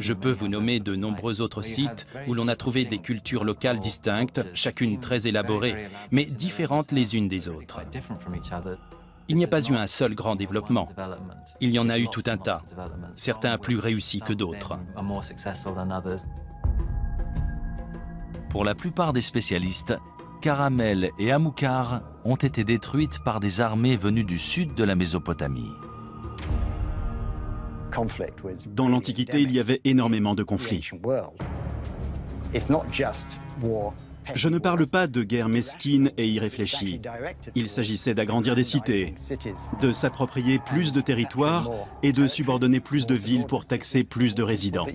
Je peux vous nommer de nombreux autres sites où l'on a trouvé des cultures locales distinctes, chacune très élaborée, mais différentes les unes des autres. Il n'y a pas eu un seul grand développement. Il y en a eu tout un tas, certains plus réussis que d'autres. Pour la plupart des spécialistes, Karamel et Amukar ont été détruites par des armées venues du sud de la Mésopotamie. Dans l'Antiquité, il y avait énormément de conflits. Je ne parle pas de guerres mesquines et irréfléchies. Il s'agissait d'agrandir des cités, de s'approprier plus de territoires et de subordonner plus de villes pour taxer plus de résidents.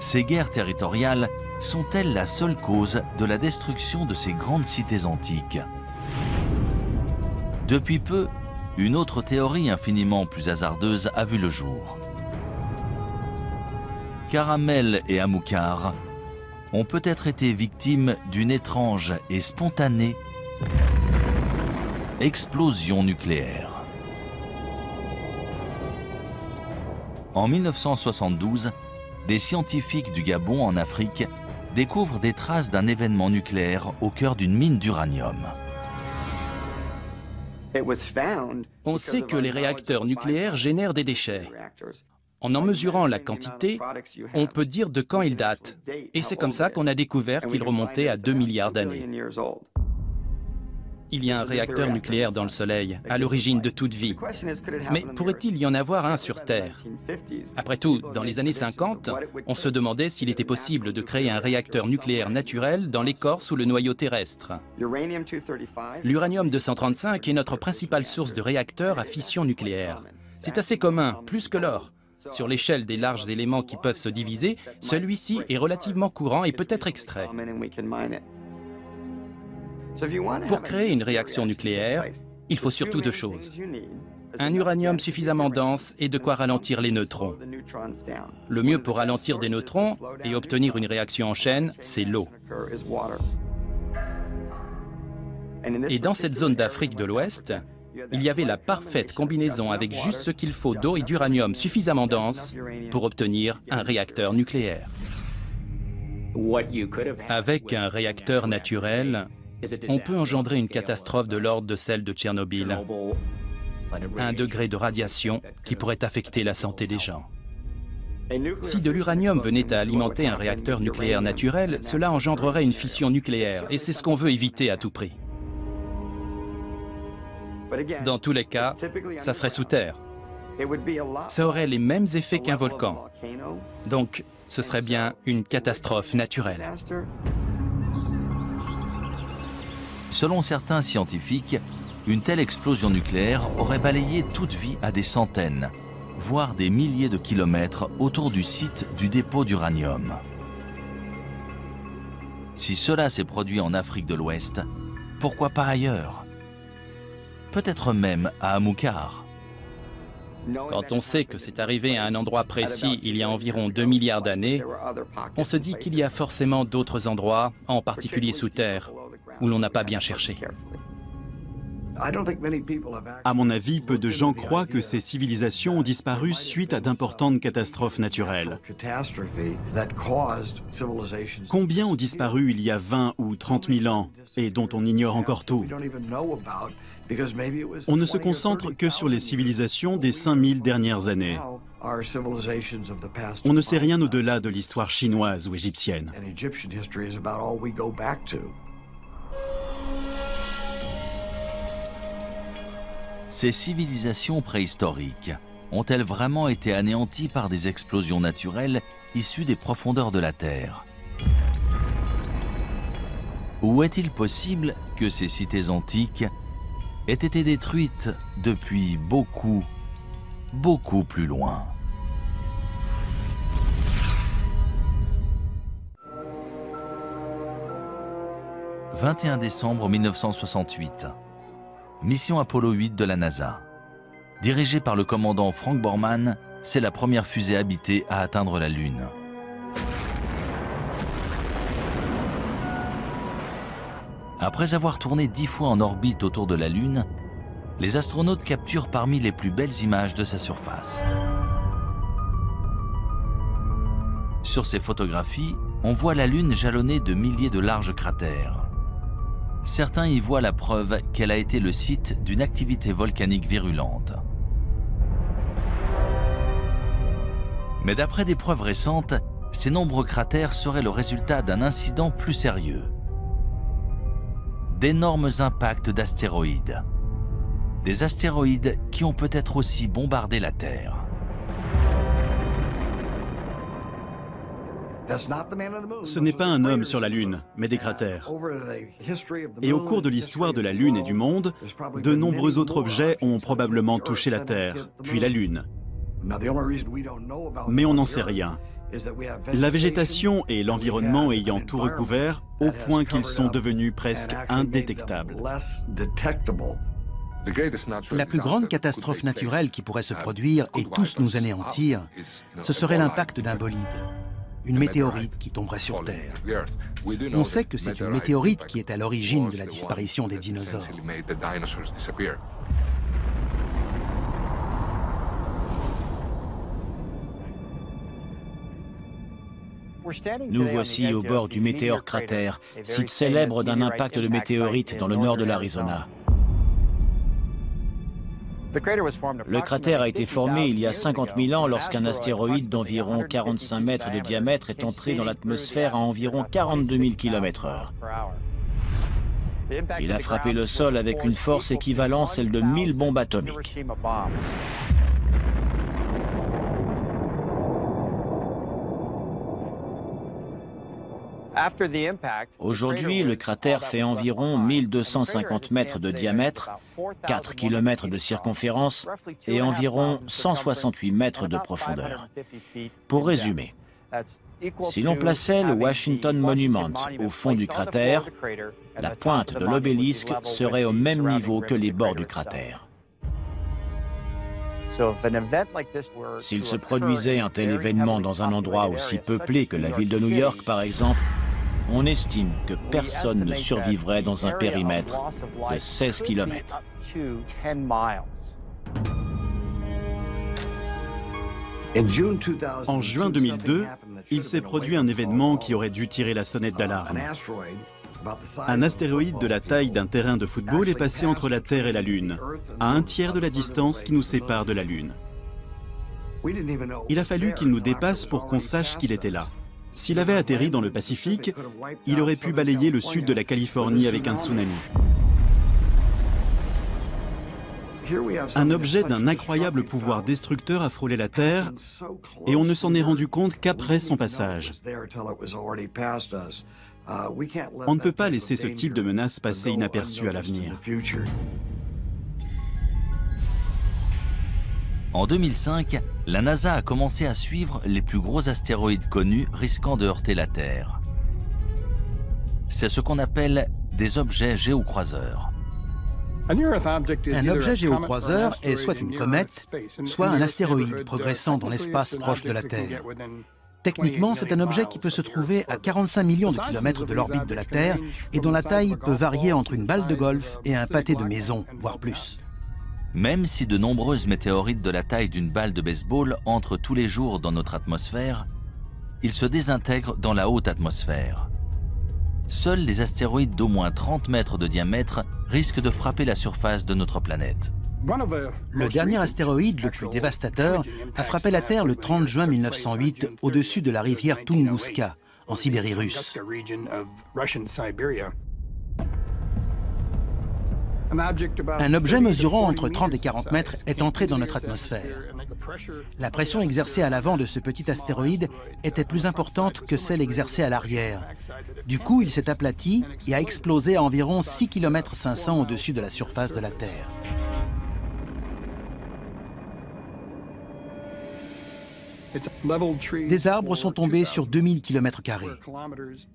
Ces guerres territoriales sont-elles la seule cause de la destruction de ces grandes cités antiques? Depuis peu, une autre théorie infiniment plus hasardeuse a vu le jour. Karamel et Amukar ont peut-être été victimes d'une étrange et spontanée explosion nucléaire. En 1972, des scientifiques du Gabon en Afrique découvrent des traces d'un événement nucléaire au cœur d'une mine d'uranium. On sait que les réacteurs nucléaires génèrent des déchets. En mesurant la quantité, on peut dire de quand ils datent. Et c'est comme ça qu'on a découvert qu'ils remontaient à 2 milliards d'années. Il y a un réacteur nucléaire dans le Soleil, à l'origine de toute vie. Mais pourrait-il y en avoir un sur Terre? Après tout, dans les années 50, on se demandait s'il était possible de créer un réacteur nucléaire naturel dans l'écorce ou le noyau terrestre. L'uranium-235 est notre principale source de réacteurs à fission nucléaire. C'est assez commun, plus que l'or. Sur l'échelle des larges éléments qui peuvent se diviser, celui-ci est relativement courant et peut être extrait. Pour créer une réaction nucléaire, il faut surtout deux choses. Un uranium suffisamment dense et de quoi ralentir les neutrons. Le mieux pour ralentir des neutrons et obtenir une réaction en chaîne, c'est l'eau. Et dans cette zone d'Afrique de l'Ouest, il y avait la parfaite combinaison avec juste ce qu'il faut d'eau et d'uranium suffisamment dense pour obtenir un réacteur nucléaire. Avec un réacteur naturel, on peut engendrer une catastrophe de l'ordre de celle de Tchernobyl un degré de radiation qui pourrait affecter la santé des gens. Si de l'uranium venait à alimenter un réacteur nucléaire naturel, cela engendrerait une fission nucléaire, et c'est ce qu'on veut éviter à tout prix. Dans tous les cas, ça serait sous terre. Ça aurait les mêmes effets qu'un volcan. Donc, ce serait bien une catastrophe naturelle. Selon certains scientifiques, une telle explosion nucléaire aurait balayé toute vie à des centaines, voire des milliers de kilomètres autour du site du dépôt d'uranium. Si cela s'est produit en Afrique de l'Ouest, pourquoi pas ailleurs? Peut-être même à Amukar. Quand on sait que c'est arrivé à un endroit précis il y a environ 2 milliards d'années, on se dit qu'il y a forcément d'autres endroits, en particulier sous terre, où l'on n'a pas bien cherché. À mon avis, peu de gens croient que ces civilisations ont disparu suite à d'importantes catastrophes naturelles. Combien ont disparu il y a 20 ou 30 000 ans et dont on ignore encore tout? On ne se concentre que sur les civilisations des 5000 dernières années. On ne sait rien au-delà de l'histoire chinoise ou égyptienne. Ces civilisations préhistoriques ont-elles vraiment été anéanties par des explosions naturelles issues des profondeurs de la Terre? Ou est-il possible que ces cités antiques aient été détruites depuis beaucoup, beaucoup plus loin? « 21 décembre 1968. » Mission Apollo 8 de la NASA. Dirigée par le commandant Frank Borman, c'est la première fusée habitée à atteindre la Lune. Après avoir tourné 10 fois en orbite autour de la Lune, les astronautes capturent parmi les plus belles images de sa surface. Sur ces photographies, on voit la Lune jalonnée de milliers de larges cratères. Certains y voient la preuve qu'elle a été le site d'une activité volcanique virulente. Mais d'après des preuves récentes, ces nombreux cratères seraient le résultat d'un incident plus sérieux. D'énormes impacts d'astéroïdes. Des astéroïdes qui ont peut-être aussi bombardé la Terre. Ce n'est pas un homme sur la Lune, mais des cratères. Et au cours de l'histoire de la Lune et du monde, de nombreux autres objets ont probablement touché la Terre, puis la Lune. Mais on n'en sait rien. La végétation et l'environnement ayant tout recouvert, au point qu'ils sont devenus presque indétectables. La plus grande catastrophe naturelle qui pourrait se produire et tous nous anéantir, ce serait l'impact d'un bolide. Une météorite qui tomberait sur Terre. On sait que c'est une météorite qui est à l'origine de la disparition des dinosaures. Nous voici au bord du météore cratère, site célèbre d'un impact de météorite dans le nord de l'Arizona. Le cratère a été formé il y a 50 000 ans lorsqu'un astéroïde d'environ 45 mètres de diamètre est entré dans l'atmosphère à environ 42 000 km/h. Il a frappé le sol avec une force équivalent à celle de 1000 bombes atomiques. Aujourd'hui, le cratère fait environ 1250 mètres de diamètre, 4 km de circonférence et environ 168 mètres de profondeur. Pour résumer, si l'on plaçait le Washington Monument au fond du cratère, la pointe de l'obélisque serait au même niveau que les bords du cratère. S'il se produisait un tel événement dans un endroit aussi peuplé que la ville de New York, par exemple, on estime que personne ne survivrait dans un périmètre de 16 km. En juin 2002, il s'est produit un événement qui aurait dû tirer la sonnette d'alarme. Un astéroïde de la taille d'un terrain de football est passé entre la Terre et la Lune, à un tiers de la distance qui nous sépare de la Lune. Il a fallu qu'il nous dépasse pour qu'on sache qu'il était là. S'il avait atterri dans le Pacifique, il aurait pu balayer le sud de la Californie avec un tsunami. Un objet d'un incroyable pouvoir destructeur a frôlé la Terre et on ne s'en est rendu compte qu'après son passage. On ne peut pas laisser ce type de menace passer inaperçue à l'avenir. En 2005, la NASA a commencé à suivre les plus gros astéroïdes connus risquant de heurter la Terre. C'est ce qu'on appelle des objets géocroiseurs. Un objet géocroiseur est soit une comète, soit un astéroïde progressant dans l'espace proche de la Terre. Techniquement, c'est un objet qui peut se trouver à 45 millions de kilomètres de l'orbite de la Terre et dont la taille peut varier entre une balle de golf et un pâté de maison, voire plus. Même si de nombreuses météorites de la taille d'une balle de baseball entrent tous les jours dans notre atmosphère, ils se désintègrent dans la haute atmosphère. Seuls les astéroïdes d'au moins 30 mètres de diamètre risquent de frapper la surface de notre planète. Le dernier astéroïde, le plus dévastateur, a frappé la Terre le 30 juin 1908 au-dessus de la rivière Tunguska, en Sibérie russe. Un objet mesurant entre 30 et 40 mètres est entré dans notre atmosphère. La pression exercée à l'avant de ce petit astéroïde était plus importante que celle exercée à l'arrière. Du coup, il s'est aplati et a explosé à environ 6,5 km au-dessus de la surface de la Terre. Des arbres sont tombés sur 2000 km².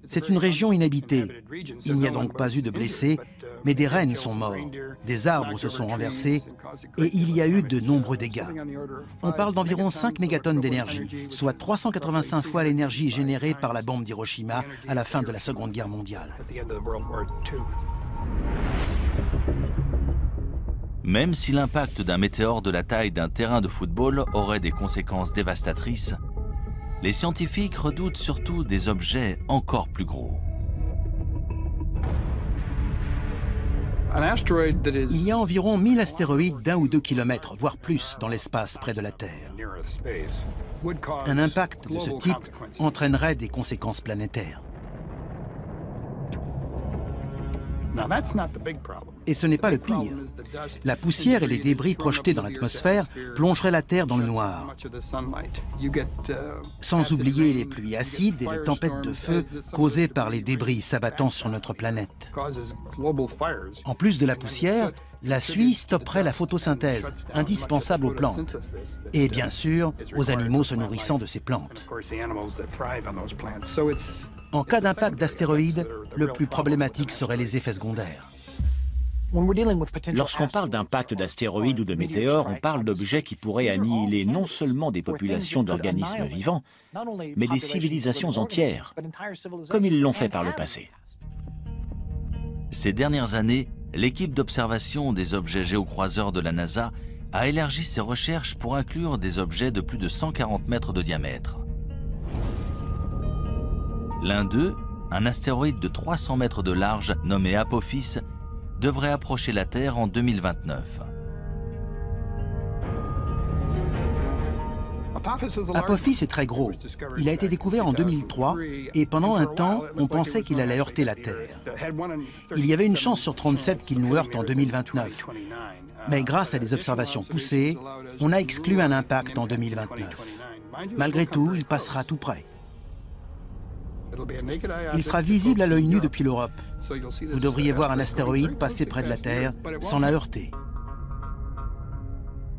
C'est une région inhabitée. Il n'y a donc pas eu de blessés, mais des rennes sont morts, des arbres se sont renversés et il y a eu de nombreux dégâts. On parle d'environ 5 mégatonnes d'énergie, soit 385 fois l'énergie générée par la bombe d'Hiroshima à la fin de la Seconde Guerre mondiale. Même si l'impact d'un météore de la taille d'un terrain de football aurait des conséquences dévastatrices, les scientifiques redoutent surtout des objets encore plus gros. Il y a environ 1000 astéroïdes d'un ou deux kilomètres, voire plus, dans l'espace près de la Terre. Un impact de ce type entraînerait des conséquences planétaires. Et ce n'est pas le pire. La poussière et les débris projetés dans l'atmosphère plongeraient la Terre dans le noir. Sans oublier les pluies acides et les tempêtes de feu causées par les débris s'abattant sur notre planète. En plus de la poussière, la suie stopperait la photosynthèse, indispensable aux plantes, et bien sûr aux animaux se nourrissant de ces plantes. En cas d'impact d'astéroïdes, le plus problématique serait les effets secondaires. Lorsqu'on parle d'impact d'astéroïdes ou de météores, on parle d'objets qui pourraient annihiler non seulement des populations d'organismes vivants, mais des civilisations entières, comme ils l'ont fait par le passé. Ces dernières années, l'équipe d'observation des objets géocroiseurs de la NASA a élargi ses recherches pour inclure des objets de plus de 140 mètres de diamètre. L'un d'eux, un astéroïde de 300 mètres de large nommé Apophis, devrait approcher la Terre en 2029. Apophis est très gros. Il a été découvert en 2003 et pendant un temps, on pensait qu'il allait heurter la Terre. Il y avait une chance sur 37 qu'il nous heurte en 2029. Mais grâce à des observations poussées, on a exclu un impact en 2029. Malgré tout, il passera tout près. Il sera visible à l'œil nu depuis l'Europe. Vous devriez voir un astéroïde passer près de la Terre sans la heurter.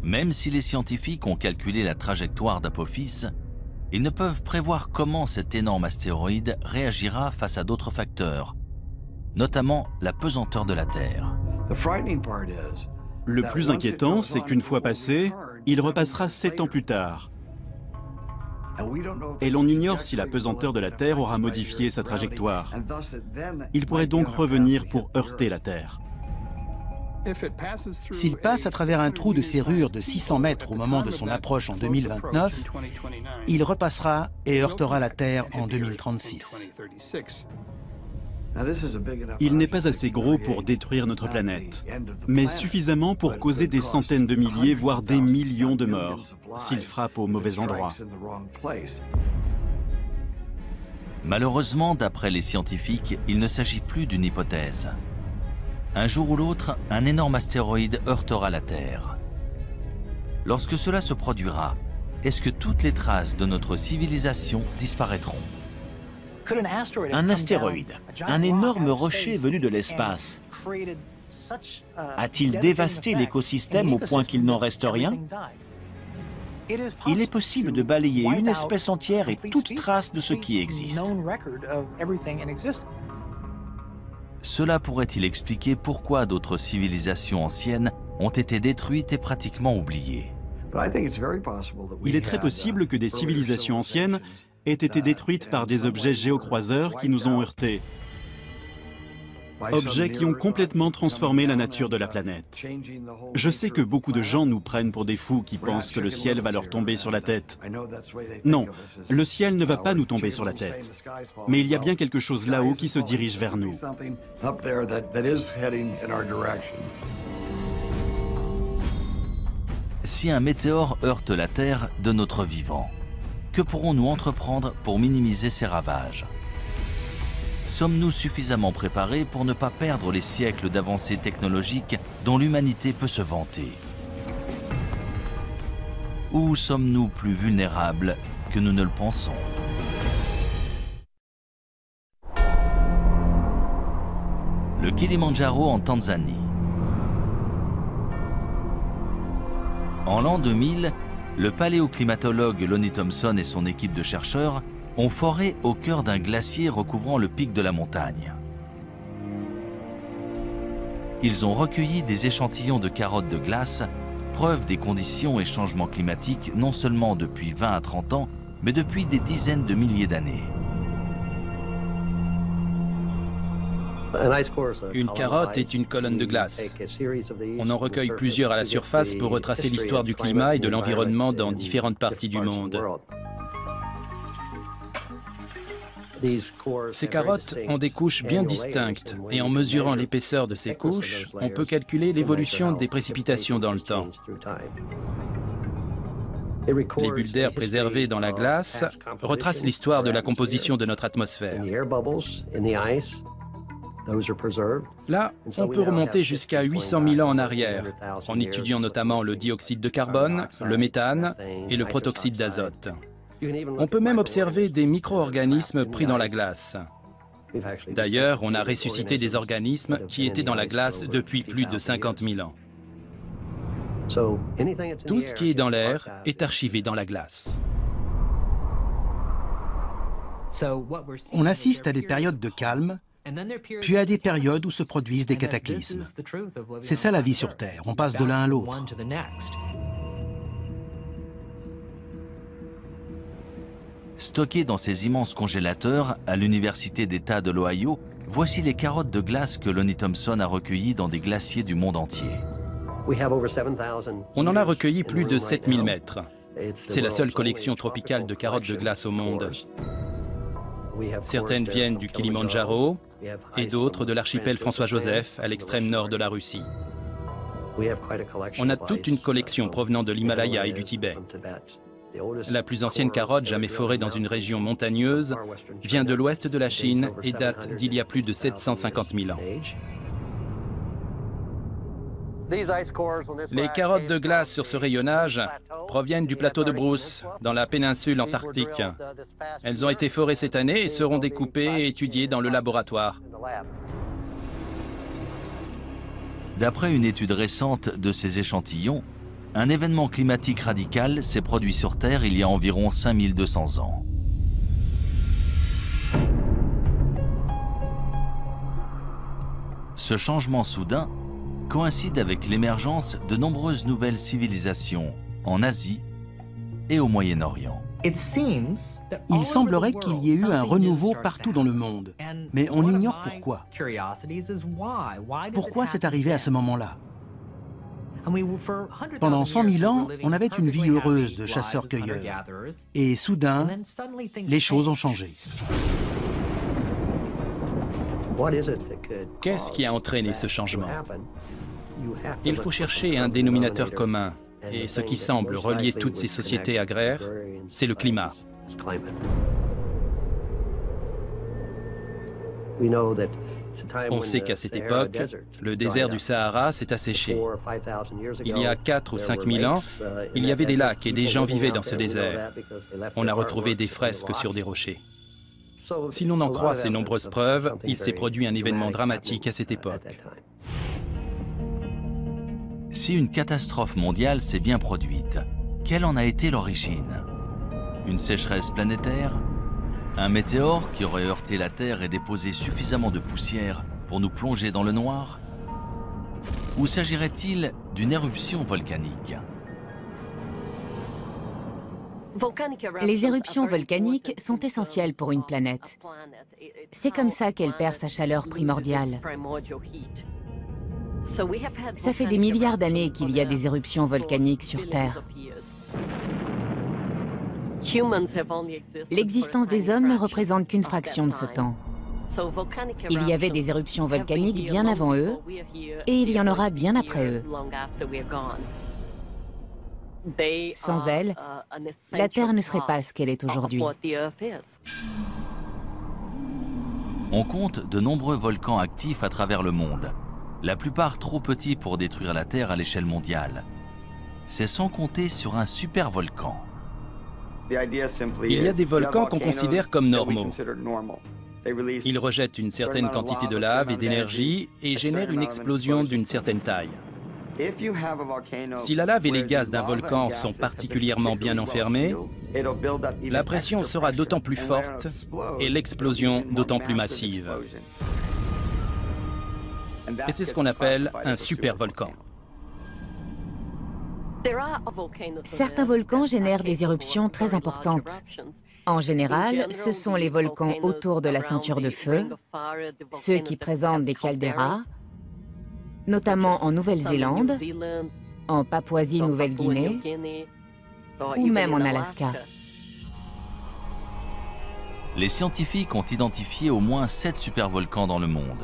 Même si les scientifiques ont calculé la trajectoire d'Apophis, ils ne peuvent prévoir comment cet énorme astéroïde réagira face à d'autres facteurs, notamment la pesanteur de la Terre. Le plus inquiétant, c'est qu'une fois passé, il repassera 7 ans plus tard. Et l'on ignore si la pesanteur de la Terre aura modifié sa trajectoire. Il pourrait donc revenir pour heurter la Terre. S'il passe à travers un trou de serrure de 600 mètres au moment de son approche en 2029, il repassera et heurtera la Terre en 2036. Il n'est pas assez gros pour détruire notre planète, mais suffisamment pour causer des centaines de milliers, voire des millions de morts, s'il frappe au mauvais endroit. Malheureusement, d'après les scientifiques, il ne s'agit plus d'une hypothèse. Un jour ou l'autre, un énorme astéroïde heurtera la Terre. Lorsque cela se produira, est-ce que toutes les traces de notre civilisation disparaîtront ? Un astéroïde, un énorme rocher venu de l'espace, a-t-il dévasté l'écosystème au point qu'il n'en reste rien ? Il est possible de balayer une espèce entière et toute trace de ce qui existe. Cela pourrait-il expliquer pourquoi d'autres civilisations anciennes ont été détruites et pratiquement oubliées ? Il est très possible que des civilisations anciennes aient été détruites par des objets géocroiseurs qui nous ont heurtés. Objets qui ont complètement transformé la nature de la planète. Je sais que beaucoup de gens nous prennent pour des fous qui pensent que le ciel va leur tomber sur la tête. Non, le ciel ne va pas nous tomber sur la tête. Mais il y a bien quelque chose là-haut qui se dirige vers nous. Si un météore heurte la Terre de notre vivant, que pourrons-nous entreprendre pour minimiser ces ravages ? Sommes-nous suffisamment préparés pour ne pas perdre les siècles d'avancées technologiques dont l'humanité peut se vanter? Ou sommes-nous plus vulnérables que nous ne le pensons? Le Kilimandjaro en Tanzanie. En l'an 2000, le paléoclimatologue Lonnie Thompson et son équipe de chercheurs ont foré au cœur d'un glacier recouvrant le pic de la montagne. Ils ont recueilli des échantillons de carottes de glace, preuve des conditions et changements climatiques non seulement depuis 20 à 30 ans, mais depuis des dizaines de milliers d'années. Une carotte est une colonne de glace. On en recueille plusieurs à la surface pour retracer l'histoire du climat et de l'environnement dans différentes parties du monde. Ces carottes ont des couches bien distinctes et en mesurant l'épaisseur de ces couches, on peut calculer l'évolution des précipitations dans le temps. Les bulles d'air préservées dans la glace retracent l'histoire de la composition de notre atmosphère. Là, on peut remonter jusqu'à 800 000 ans en arrière, en étudiant notamment le dioxyde de carbone, le méthane et le protoxyde d'azote. On peut même observer des micro-organismes pris dans la glace. D'ailleurs, on a ressuscité des organismes qui étaient dans la glace depuis plus de 50 000 ans. Tout ce qui est dans l'air est archivé dans la glace. On assiste à des périodes de calme, puis à des périodes où se produisent des cataclysmes. C'est ça la vie sur Terre, on passe de l'un à l'autre. Stockées dans ces immenses congélateurs à l'Université d'État de l'Ohio, voici les carottes de glace que Lonnie Thompson a recueillies dans des glaciers du monde entier. On en a recueilli plus de 7000 mètres. C'est la seule collection tropicale de carottes de glace au monde. Certaines viennent du Kilimandjaro et d'autres de l'archipel François-Joseph à l'extrême nord de la Russie. On a toute une collection provenant de l'Himalaya et du Tibet. La plus ancienne carotte jamais forée dans une région montagneuse vient de l'ouest de la Chine et date d'il y a plus de 750 000 ans. Les carottes de glace sur ce rayonnage proviennent du plateau de Bruce, dans la péninsule antarctique. Elles ont été forées cette année et seront découpées et étudiées dans le laboratoire. D'après une étude récente de ces échantillons, un événement climatique radical s'est produit sur Terre il y a environ 5200 ans. Ce changement soudain coïncide avec l'émergence de nombreuses nouvelles civilisations en Asie et au Moyen-Orient. Il semblerait qu'il y ait eu un renouveau partout dans le monde, mais on ignore pourquoi. Pourquoi c'est arrivé à ce moment-là ? Pendant 100 000 ans, on avait une vie heureuse de chasseurs-cueilleurs. Et soudain, les choses ont changé. Qu'est-ce qui a entraîné ce changement? Il faut chercher un dénominateur commun, et ce qui semble relier toutes ces sociétés agraires, c'est le climat. On sait qu'à cette époque, le désert du Sahara s'est asséché. Il y a 4 ou 5 000 ans, il y avait des lacs et des gens vivaient dans ce désert. On a retrouvé des fresques sur des rochers. Si l'on en croit ces nombreuses preuves, il s'est produit un événement dramatique à cette époque. Si une catastrophe mondiale s'est bien produite, quelle en a été l'origine? Une sécheresse planétaire? Un météore qui aurait heurté la Terre et déposé suffisamment de poussière pour nous plonger dans le noir? Ou s'agirait-il d'une éruption volcanique? Les éruptions volcaniques sont essentielles pour une planète. C'est comme ça qu'elle perd sa chaleur primordiale. Ça fait des milliards d'années qu'il y a des éruptions volcaniques sur Terre. L'existence des hommes ne représente qu'une fraction de ce temps. Il y avait des éruptions volcaniques bien avant eux, et il y en aura bien après eux. Sans elles, la Terre ne serait pas ce qu'elle est aujourd'hui. On compte de nombreux volcans actifs à travers le monde, la plupart trop petits pour détruire la Terre à l'échelle mondiale. C'est sans compter sur un supervolcan. Il y a des volcans qu'on considère comme normaux. Ils rejettent une certaine quantité de lave et d'énergie et génèrent une explosion d'une certaine taille. Si la lave et les gaz d'un volcan sont particulièrement bien enfermés, la pression sera d'autant plus forte et l'explosion d'autant plus massive. Et c'est ce qu'on appelle un supervolcan. Certains volcans génèrent des éruptions très importantes. En général, ce sont les volcans autour de la ceinture de feu, ceux qui présentent des calderas, notamment en Nouvelle-Zélande, en Papouasie-Nouvelle-Guinée ou même en Alaska. Les scientifiques ont identifié au moins 7 supervolcans dans le monde.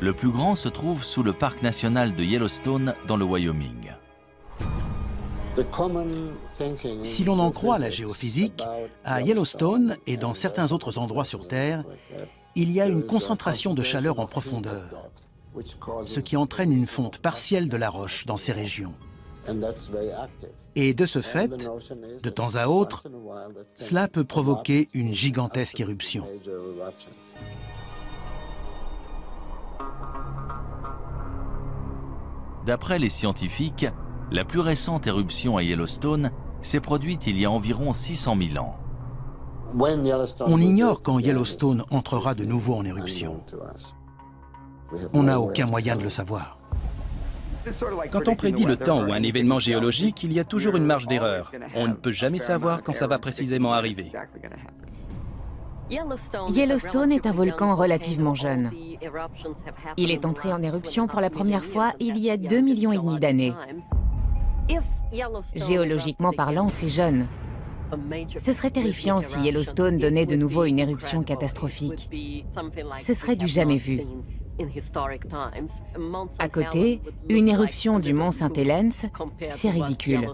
Le plus grand se trouve sous le parc national de Yellowstone, dans le Wyoming. Si l'on en croit la géophysique, à Yellowstone et dans certains autres endroits sur Terre, il y a une concentration de chaleur en profondeur, ce qui entraîne une fonte partielle de la roche dans ces régions. Et de ce fait, de temps à autre, cela peut provoquer une gigantesque éruption. D'après les scientifiques, la plus récente éruption à Yellowstone s'est produite il y a environ 600 000 ans. On ignore quand Yellowstone entrera de nouveau en éruption. On n'a aucun moyen de le savoir. Quand on prédit le temps ou un événement géologique, il y a toujours une marge d'erreur. On ne peut jamais savoir quand ça va précisément arriver. Yellowstone est un volcan relativement jeune. Il est entré en éruption pour la première fois il y a 2,5 millions d'années. Géologiquement parlant, c'est jeune. Ce serait terrifiant si Yellowstone donnait de nouveau une éruption catastrophique. Ce serait du jamais vu. À côté, une éruption du mont Saint-Helens, c'est ridicule.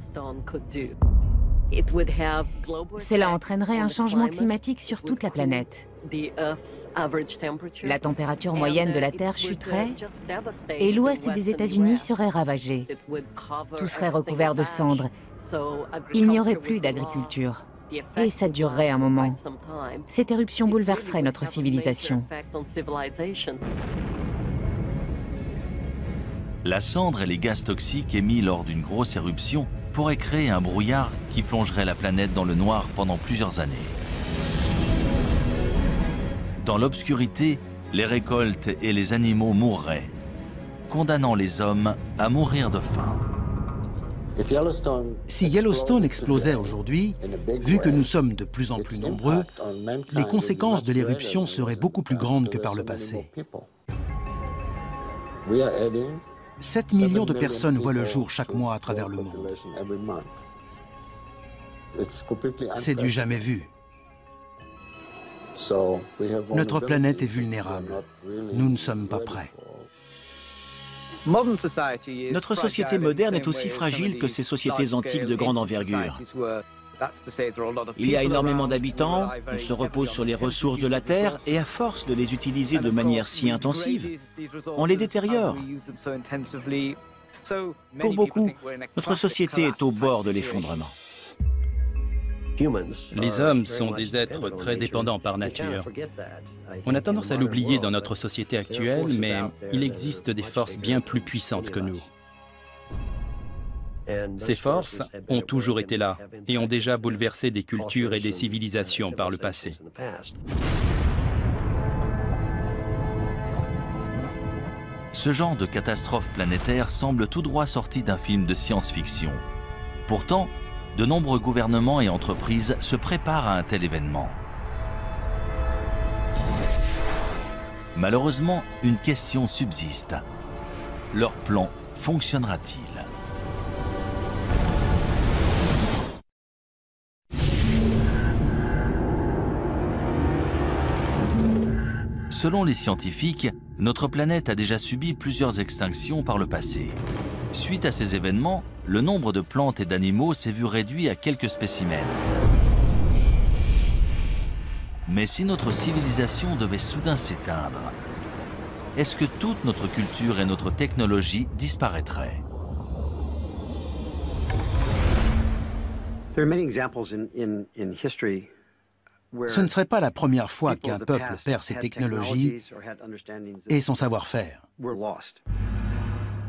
Cela entraînerait un changement climatique sur toute la planète. La température moyenne de la Terre chuterait et l'ouest des États-Unis serait ravagé. Tout serait recouvert de cendres. Il n'y aurait plus d'agriculture. Et ça durerait un moment. Cette éruption bouleverserait notre civilisation. La cendre et les gaz toxiques émis lors d'une grosse éruption pourrait créer un brouillard qui plongerait la planète dans le noir pendant plusieurs années. Dans l'obscurité, les récoltes et les animaux mourraient, condamnant les hommes à mourir de faim. Si Yellowstone explosait aujourd'hui, vu que nous sommes de plus en plus nombreux, les conséquences de l'éruption seraient beaucoup plus grandes que par le passé. 7 millions de personnes voient le jour chaque mois à travers le monde. C'est du jamais vu. Notre planète est vulnérable. Nous ne sommes pas prêts. Notre société moderne est aussi fragile que ces sociétés antiques de grande envergure. Il y a énormément d'habitants, on se repose sur les ressources de la Terre et à force de les utiliser de manière si intensive, on les détériore. Pour beaucoup, notre société est au bord de l'effondrement. Les hommes sont des êtres très dépendants par nature. On a tendance à l'oublier dans notre société actuelle, mais il existe des forces bien plus puissantes que nous. Ces forces ont toujours été là et ont déjà bouleversé des cultures et des civilisations par le passé. Ce genre de catastrophe planétaire semble tout droit sorti d'un film de science-fiction. Pourtant, de nombreux gouvernements et entreprises se préparent à un tel événement. Malheureusement, une question subsiste. Leur plan fonctionnera-t-il ? Selon les scientifiques, notre planète a déjà subi plusieurs extinctions par le passé. Suite à ces événements, le nombre de plantes et d'animaux s'est vu réduit à quelques spécimens. Mais si notre civilisation devait soudain s'éteindre, est-ce que toute notre culture et notre technologie disparaîtraient ? Ce ne serait pas la première fois qu'un peuple perd ses technologies et son savoir-faire.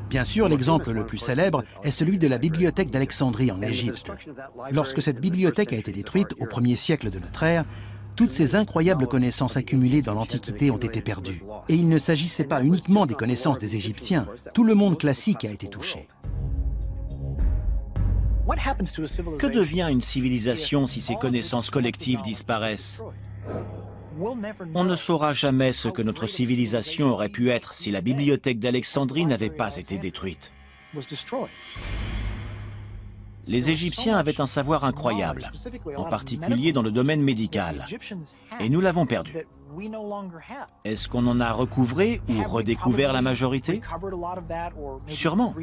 Bien sûr, l'exemple le plus célèbre est celui de la bibliothèque d'Alexandrie en Égypte. Lorsque cette bibliothèque a été détruite au 1er siècle de notre ère, toutes ces incroyables connaissances accumulées dans l'Antiquité ont été perdues. Et il ne s'agissait pas uniquement des connaissances des Égyptiens, tout le monde classique a été touché. Que devient une civilisation si ses connaissances collectives disparaissent ? On ne saura jamais ce que notre civilisation aurait pu être si la bibliothèque d'Alexandrie n'avait pas été détruite. Les Égyptiens avaient un savoir incroyable, en particulier dans le domaine médical, et nous l'avons perdu. Est-ce qu'on en a recouvré ou redécouvert la majorité? Sûrement.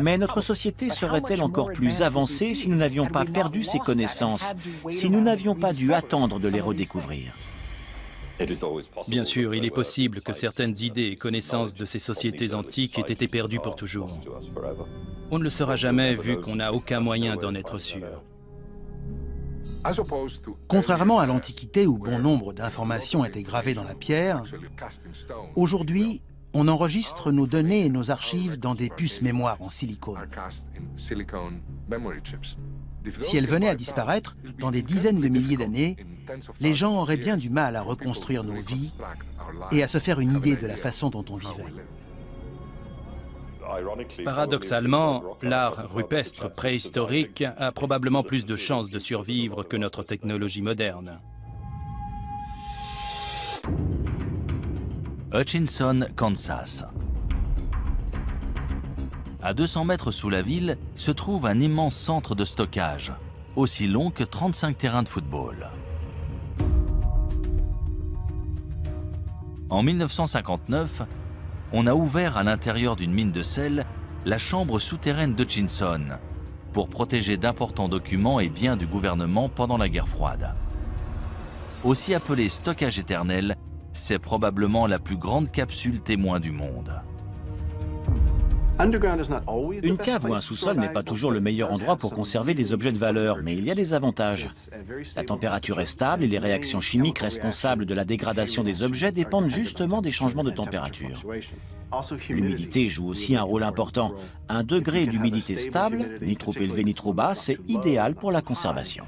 Mais notre société serait-elle encore plus avancée si nous n'avions pas perdu ces connaissances, si nous n'avions pas dû attendre de les redécouvrir? Bien sûr, il est possible que certaines idées et connaissances de ces sociétés antiques aient été perdues pour toujours. On ne le saura jamais vu qu'on n'a aucun moyen d'en être sûr. Contrairement à l'Antiquité où bon nombre d'informations étaient gravées dans la pierre, aujourd'hui, on enregistre nos données et nos archives dans des puces mémoire en silicone. Si elles venaient à disparaître, dans des dizaines de milliers d'années, les gens auraient bien du mal à reconstruire nos vies et à se faire une idée de la façon dont on vivait. Paradoxalement, l'art rupestre préhistorique a probablement plus de chances de survivre que notre technologie moderne. Hutchinson, Kansas. À 200 mètres sous la ville se trouve un immense centre de stockage, aussi long que 35 terrains de football. En 1959, on a ouvert à l'intérieur d'une mine de sel la chambre souterraine d'Hutchinson pour protéger d'importants documents et biens du gouvernement pendant la guerre froide. Aussi appelée stockage éternel, c'est probablement la plus grande capsule témoin du monde. Une cave ou un sous-sol n'est pas toujours le meilleur endroit pour conserver des objets de valeur, mais il y a des avantages. La température est stable et les réactions chimiques responsables de la dégradation des objets dépendent justement des changements de température. L'humidité joue aussi un rôle important. Un degré d'humidité stable, ni trop élevé ni trop bas, c'est idéal pour la conservation.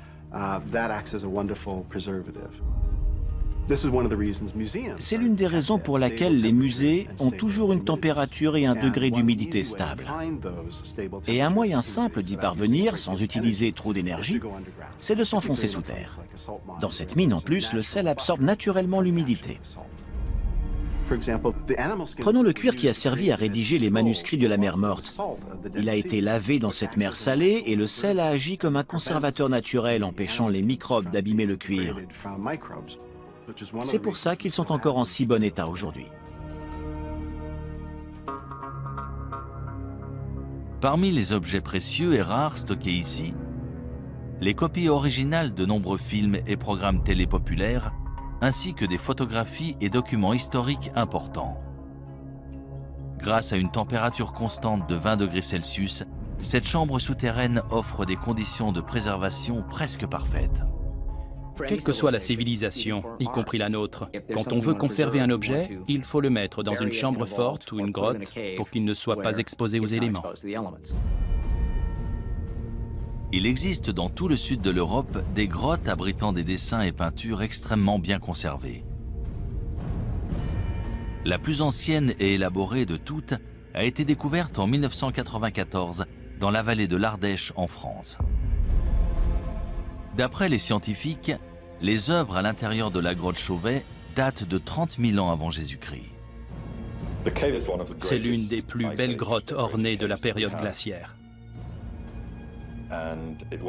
C'est l'une des raisons pour laquelle les musées ont toujours une température et un degré d'humidité stable. Et un moyen simple d'y parvenir, sans utiliser trop d'énergie, c'est de s'enfoncer sous terre. Dans cette mine, en plus, le sel absorbe naturellement l'humidité. Prenons le cuir qui a servi à rédiger les manuscrits de la mer Morte. Il a été lavé dans cette mer salée et le sel a agi comme un conservateur naturel, empêchant les microbes d'abîmer le cuir. C'est pour ça qu'ils sont encore en si bon état aujourd'hui. Parmi les objets précieux et rares stockés ici, les copies originales de nombreux films et programmes télé populaires, ainsi que des photographies et documents historiques importants. Grâce à une température constante de 20 degrés Celsius, cette chambre souterraine offre des conditions de préservation presque parfaites. Quelle que soit la civilisation, y compris la nôtre, quand on veut conserver un objet, il faut le mettre dans une chambre forte ou une grotte pour qu'il ne soit pas exposé aux éléments. Il existe dans tout le sud de l'Europe des grottes abritant des dessins et peintures extrêmement bien conservées. La plus ancienne et élaborée de toutes a été découverte en 1994 dans la vallée de l'Ardèche en France. D'après les scientifiques, les œuvres à l'intérieur de la grotte Chauvet datent de 30 000 ans avant Jésus-Christ. C'est l'une des plus belles grottes ornées de la période glaciaire.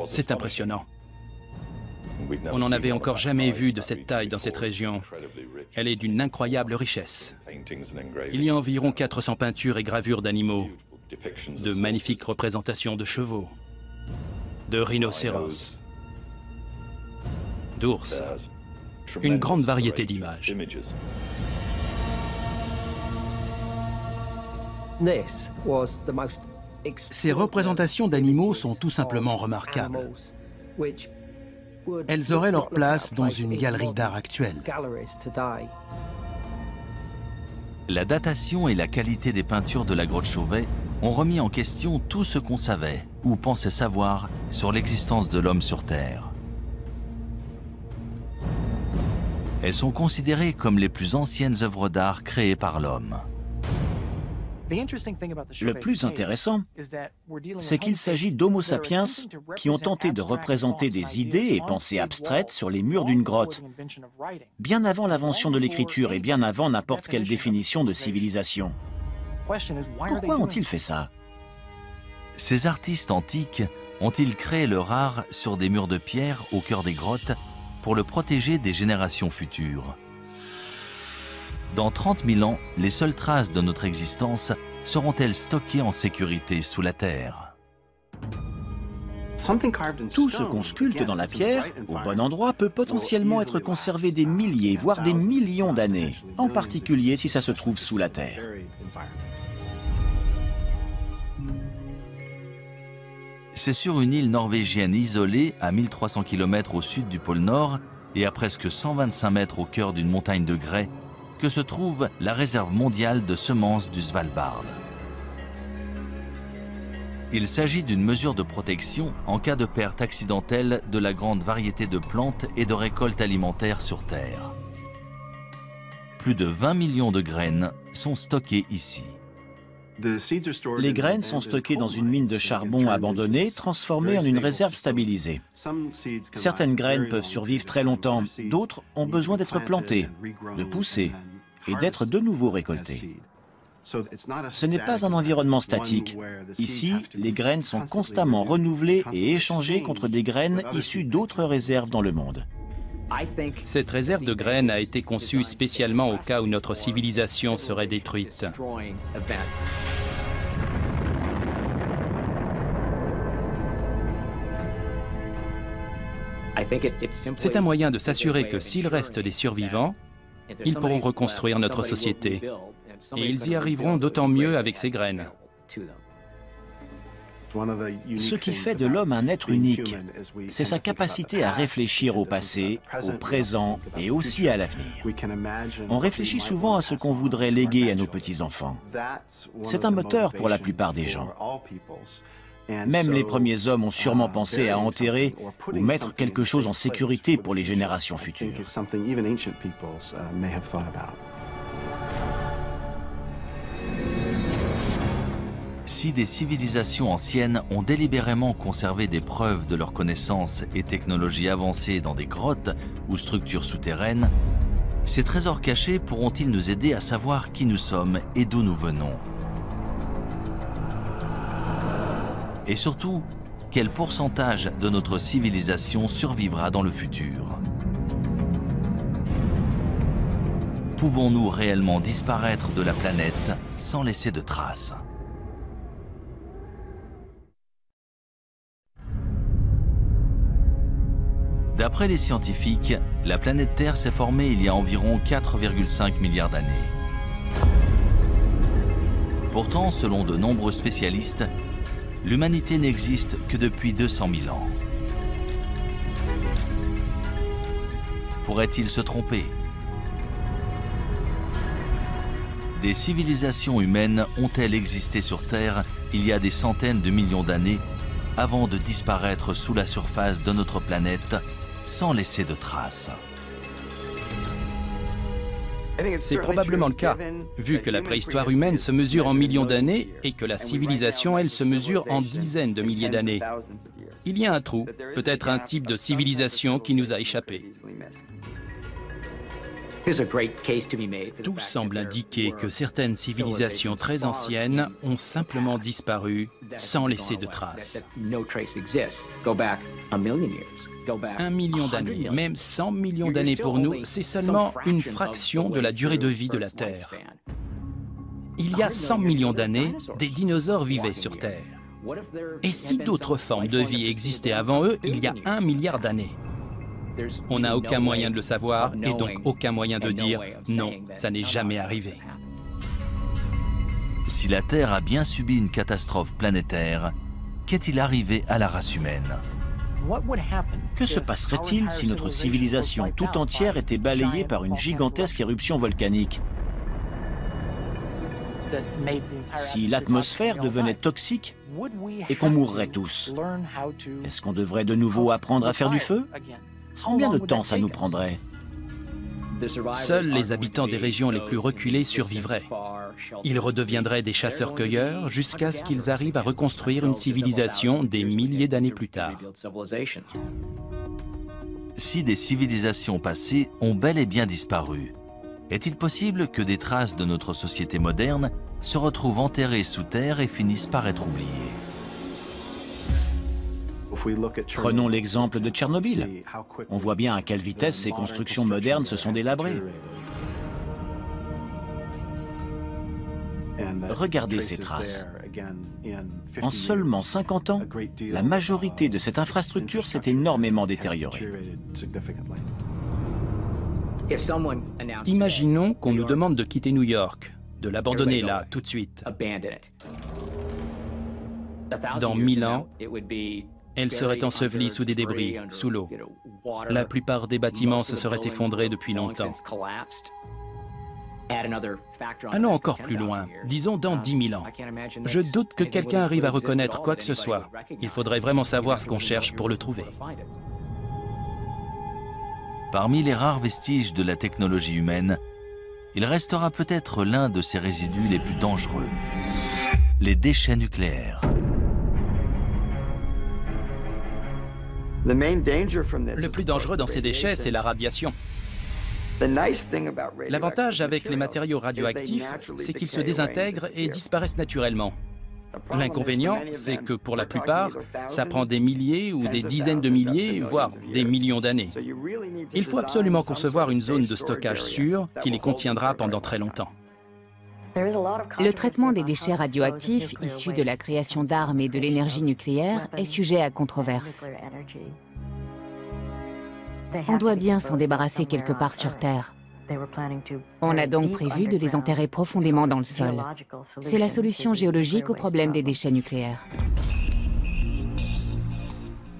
C'est impressionnant. On n'en avait encore jamais vu de cette taille dans cette région. Elle est d'une incroyable richesse. Il y a environ 400 peintures et gravures d'animaux, de magnifiques représentations de chevaux, de rhinocéros, d'ours, une grande variété d'images. Ces représentations d'animaux sont tout simplement remarquables. Elles auraient leur place dans une galerie d'art actuelle. La datation et la qualité des peintures de la grotte Chauvet ont remis en question tout ce qu'on savait ou pensait savoir sur l'existence de l'homme sur Terre. Elles sont considérées comme les plus anciennes œuvres d'art créées par l'homme. Le plus intéressant, c'est qu'il s'agit d'homo sapiens qui ont tenté de représenter des idées et pensées abstraites sur les murs d'une grotte, bien avant l'invention de l'écriture et bien avant n'importe quelle définition de civilisation. Pourquoi ont-ils fait ça? Ces artistes antiques ont-ils créé leur art sur des murs de pierre au cœur des grottes pour le protéger des générations futures? Dans 30 000 ans, les seules traces de notre existence seront-elles stockées en sécurité sous la Terre? Tout ce qu'on sculpte dans la pierre, au bon endroit, peut potentiellement être conservé des milliers, voire des millions d'années, en particulier si ça se trouve sous la Terre. C'est sur une île norvégienne isolée, à 1300 km au sud du pôle Nord et à presque 125 mètres au cœur d'une montagne de grès, que se trouve la réserve mondiale de semences du Svalbard. Il s'agit d'une mesure de protection en cas de perte accidentelle de la grande variété de plantes et de récoltes alimentaires sur Terre. Plus de 20 millions de graines sont stockées ici. Les graines sont stockées dans une mine de charbon abandonnée, transformée en une réserve stabilisée. Certaines graines peuvent survivre très longtemps, d'autres ont besoin d'être plantées, de pousser et d'être de nouveau récoltées. Ce n'est pas un environnement statique. Ici, les graines sont constamment renouvelées et échangées contre des graines issues d'autres réserves dans le monde. Cette réserve de graines a été conçue spécialement au cas où notre civilisation serait détruite. C'est un moyen de s'assurer que s'il reste des survivants, ils pourront reconstruire notre société. Et ils y arriveront d'autant mieux avec ces graines. Ce qui fait de l'homme un être unique, c'est sa capacité à réfléchir au passé, au présent et aussi à l'avenir. On réfléchit souvent à ce qu'on voudrait léguer à nos petits-enfants. C'est un moteur pour la plupart des gens. Même les premiers hommes ont sûrement pensé à enterrer ou mettre quelque chose en sécurité pour les générations futures. Si des civilisations anciennes ont délibérément conservé des preuves de leurs connaissances et technologies avancées dans des grottes ou structures souterraines, ces trésors cachés pourront-ils nous aider à savoir qui nous sommes et d'où nous venons? Et surtout, quel pourcentage de notre civilisation survivra dans le futur? pouvons-nous réellement disparaître de la planète sans laisser de traces ? D'après les scientifiques, la planète Terre s'est formée il y a environ 4,5 milliards d'années. Pourtant, selon de nombreux spécialistes, l'humanité n'existe que depuis 200 000 ans. Pourrait-il se tromper? Des civilisations humaines ont-elles existé sur Terre il y a des centaines de millions d'années avant de disparaître sous la surface de notre planète sans laisser de traces? C'est probablement le cas, vu que la préhistoire humaine se mesure en millions d'années et que la civilisation, elle, se mesure en dizaines de milliers d'années. Il y a un trou, peut-être un type de civilisation qui nous a échappé. Tout semble indiquer que certaines civilisations très anciennes ont simplement disparu sans laisser de traces. 1 million d'années, même 100 millions d'années pour nous, c'est seulement une fraction de la durée de vie de la Terre. Il y a 100 millions d'années, des dinosaures vivaient sur Terre. Et si d'autres formes de vie existaient avant eux, il y a 1 milliard d'années? On n'a aucun moyen de le savoir et donc aucun moyen de dire « non, ça n'est jamais arrivé ». Si la Terre a bien subi une catastrophe planétaire, qu'est-il arrivé à la race humaine ? Que se passerait-il si notre civilisation tout entière était balayée par une gigantesque éruption volcanique? Si l'atmosphère devenait toxique et qu'on mourrait tous, est-ce qu'on devrait de nouveau apprendre à faire du feu? Combien de temps ça nous prendrait? Seuls les habitants des régions les plus reculées survivraient. Ils redeviendraient des chasseurs-cueilleurs jusqu'à ce qu'ils arrivent à reconstruire une civilisation des milliers d'années plus tard. Si des civilisations passées ont bel et bien disparu, est-il possible que des traces de notre société moderne se retrouvent enterrées sous terre et finissent par être oubliées? Prenons l'exemple de Tchernobyl. On voit bien à quelle vitesse ces constructions modernes se sont délabrées. Regardez ces traces. En seulement 50 ans, la majorité de cette infrastructure s'est énormément détériorée. Imaginons qu'on nous demande de quitter New York, de l'abandonner là, tout de suite. Dans 1000 ans, elle serait ensevelie sous des débris, sous l'eau. La plupart des bâtiments se seraient effondrés depuis longtemps. Allons encore plus loin, disons dans 10 000 ans. Je doute que quelqu'un arrive à reconnaître quoi que ce soit. Il faudrait vraiment savoir ce qu'on cherche pour le trouver. Parmi les rares vestiges de la technologie humaine, il restera peut-être l'un de ses résidus les plus dangereux, les déchets nucléaires. Le plus dangereux dans ces déchets, c'est la radiation. L'avantage avec les matériaux radioactifs, c'est qu'ils se désintègrent et disparaissent naturellement. L'inconvénient, c'est que pour la plupart, ça prend des milliers ou des dizaines de milliers, voire des millions d'années. Il faut absolument concevoir une zone de stockage sûre qui les contiendra pendant très longtemps. Le traitement des déchets radioactifs issus de la création d'armes et de l'énergie nucléaire est sujet à controverse. On doit bien s'en débarrasser quelque part sur Terre. On a donc prévu de les enterrer profondément dans le sol. C'est la solution géologique au problème des déchets nucléaires.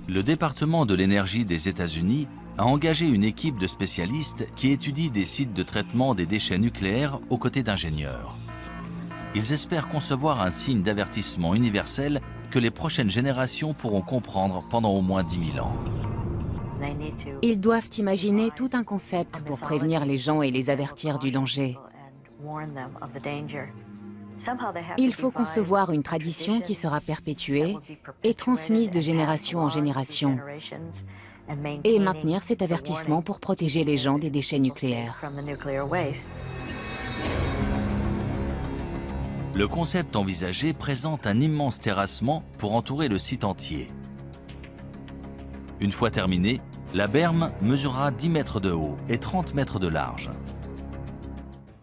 Le département de l'énergie des États-Unis a engagé une équipe de spécialistes qui étudie des sites de traitement des déchets nucléaires aux côtés d'ingénieurs. Ils espèrent concevoir un signe d'avertissement universel que les prochaines générations pourront comprendre pendant au moins 10 000 ans. Ils doivent imaginer tout un concept pour prévenir les gens et les avertir du danger. Il faut concevoir une tradition qui sera perpétuée et transmise de génération en génération, et maintenir cet avertissement pour protéger les gens des déchets nucléaires. Le concept envisagé présente un immense terrassement pour entourer le site entier. Une fois terminé, la berme mesurera 10 mètres de haut et 30 mètres de large.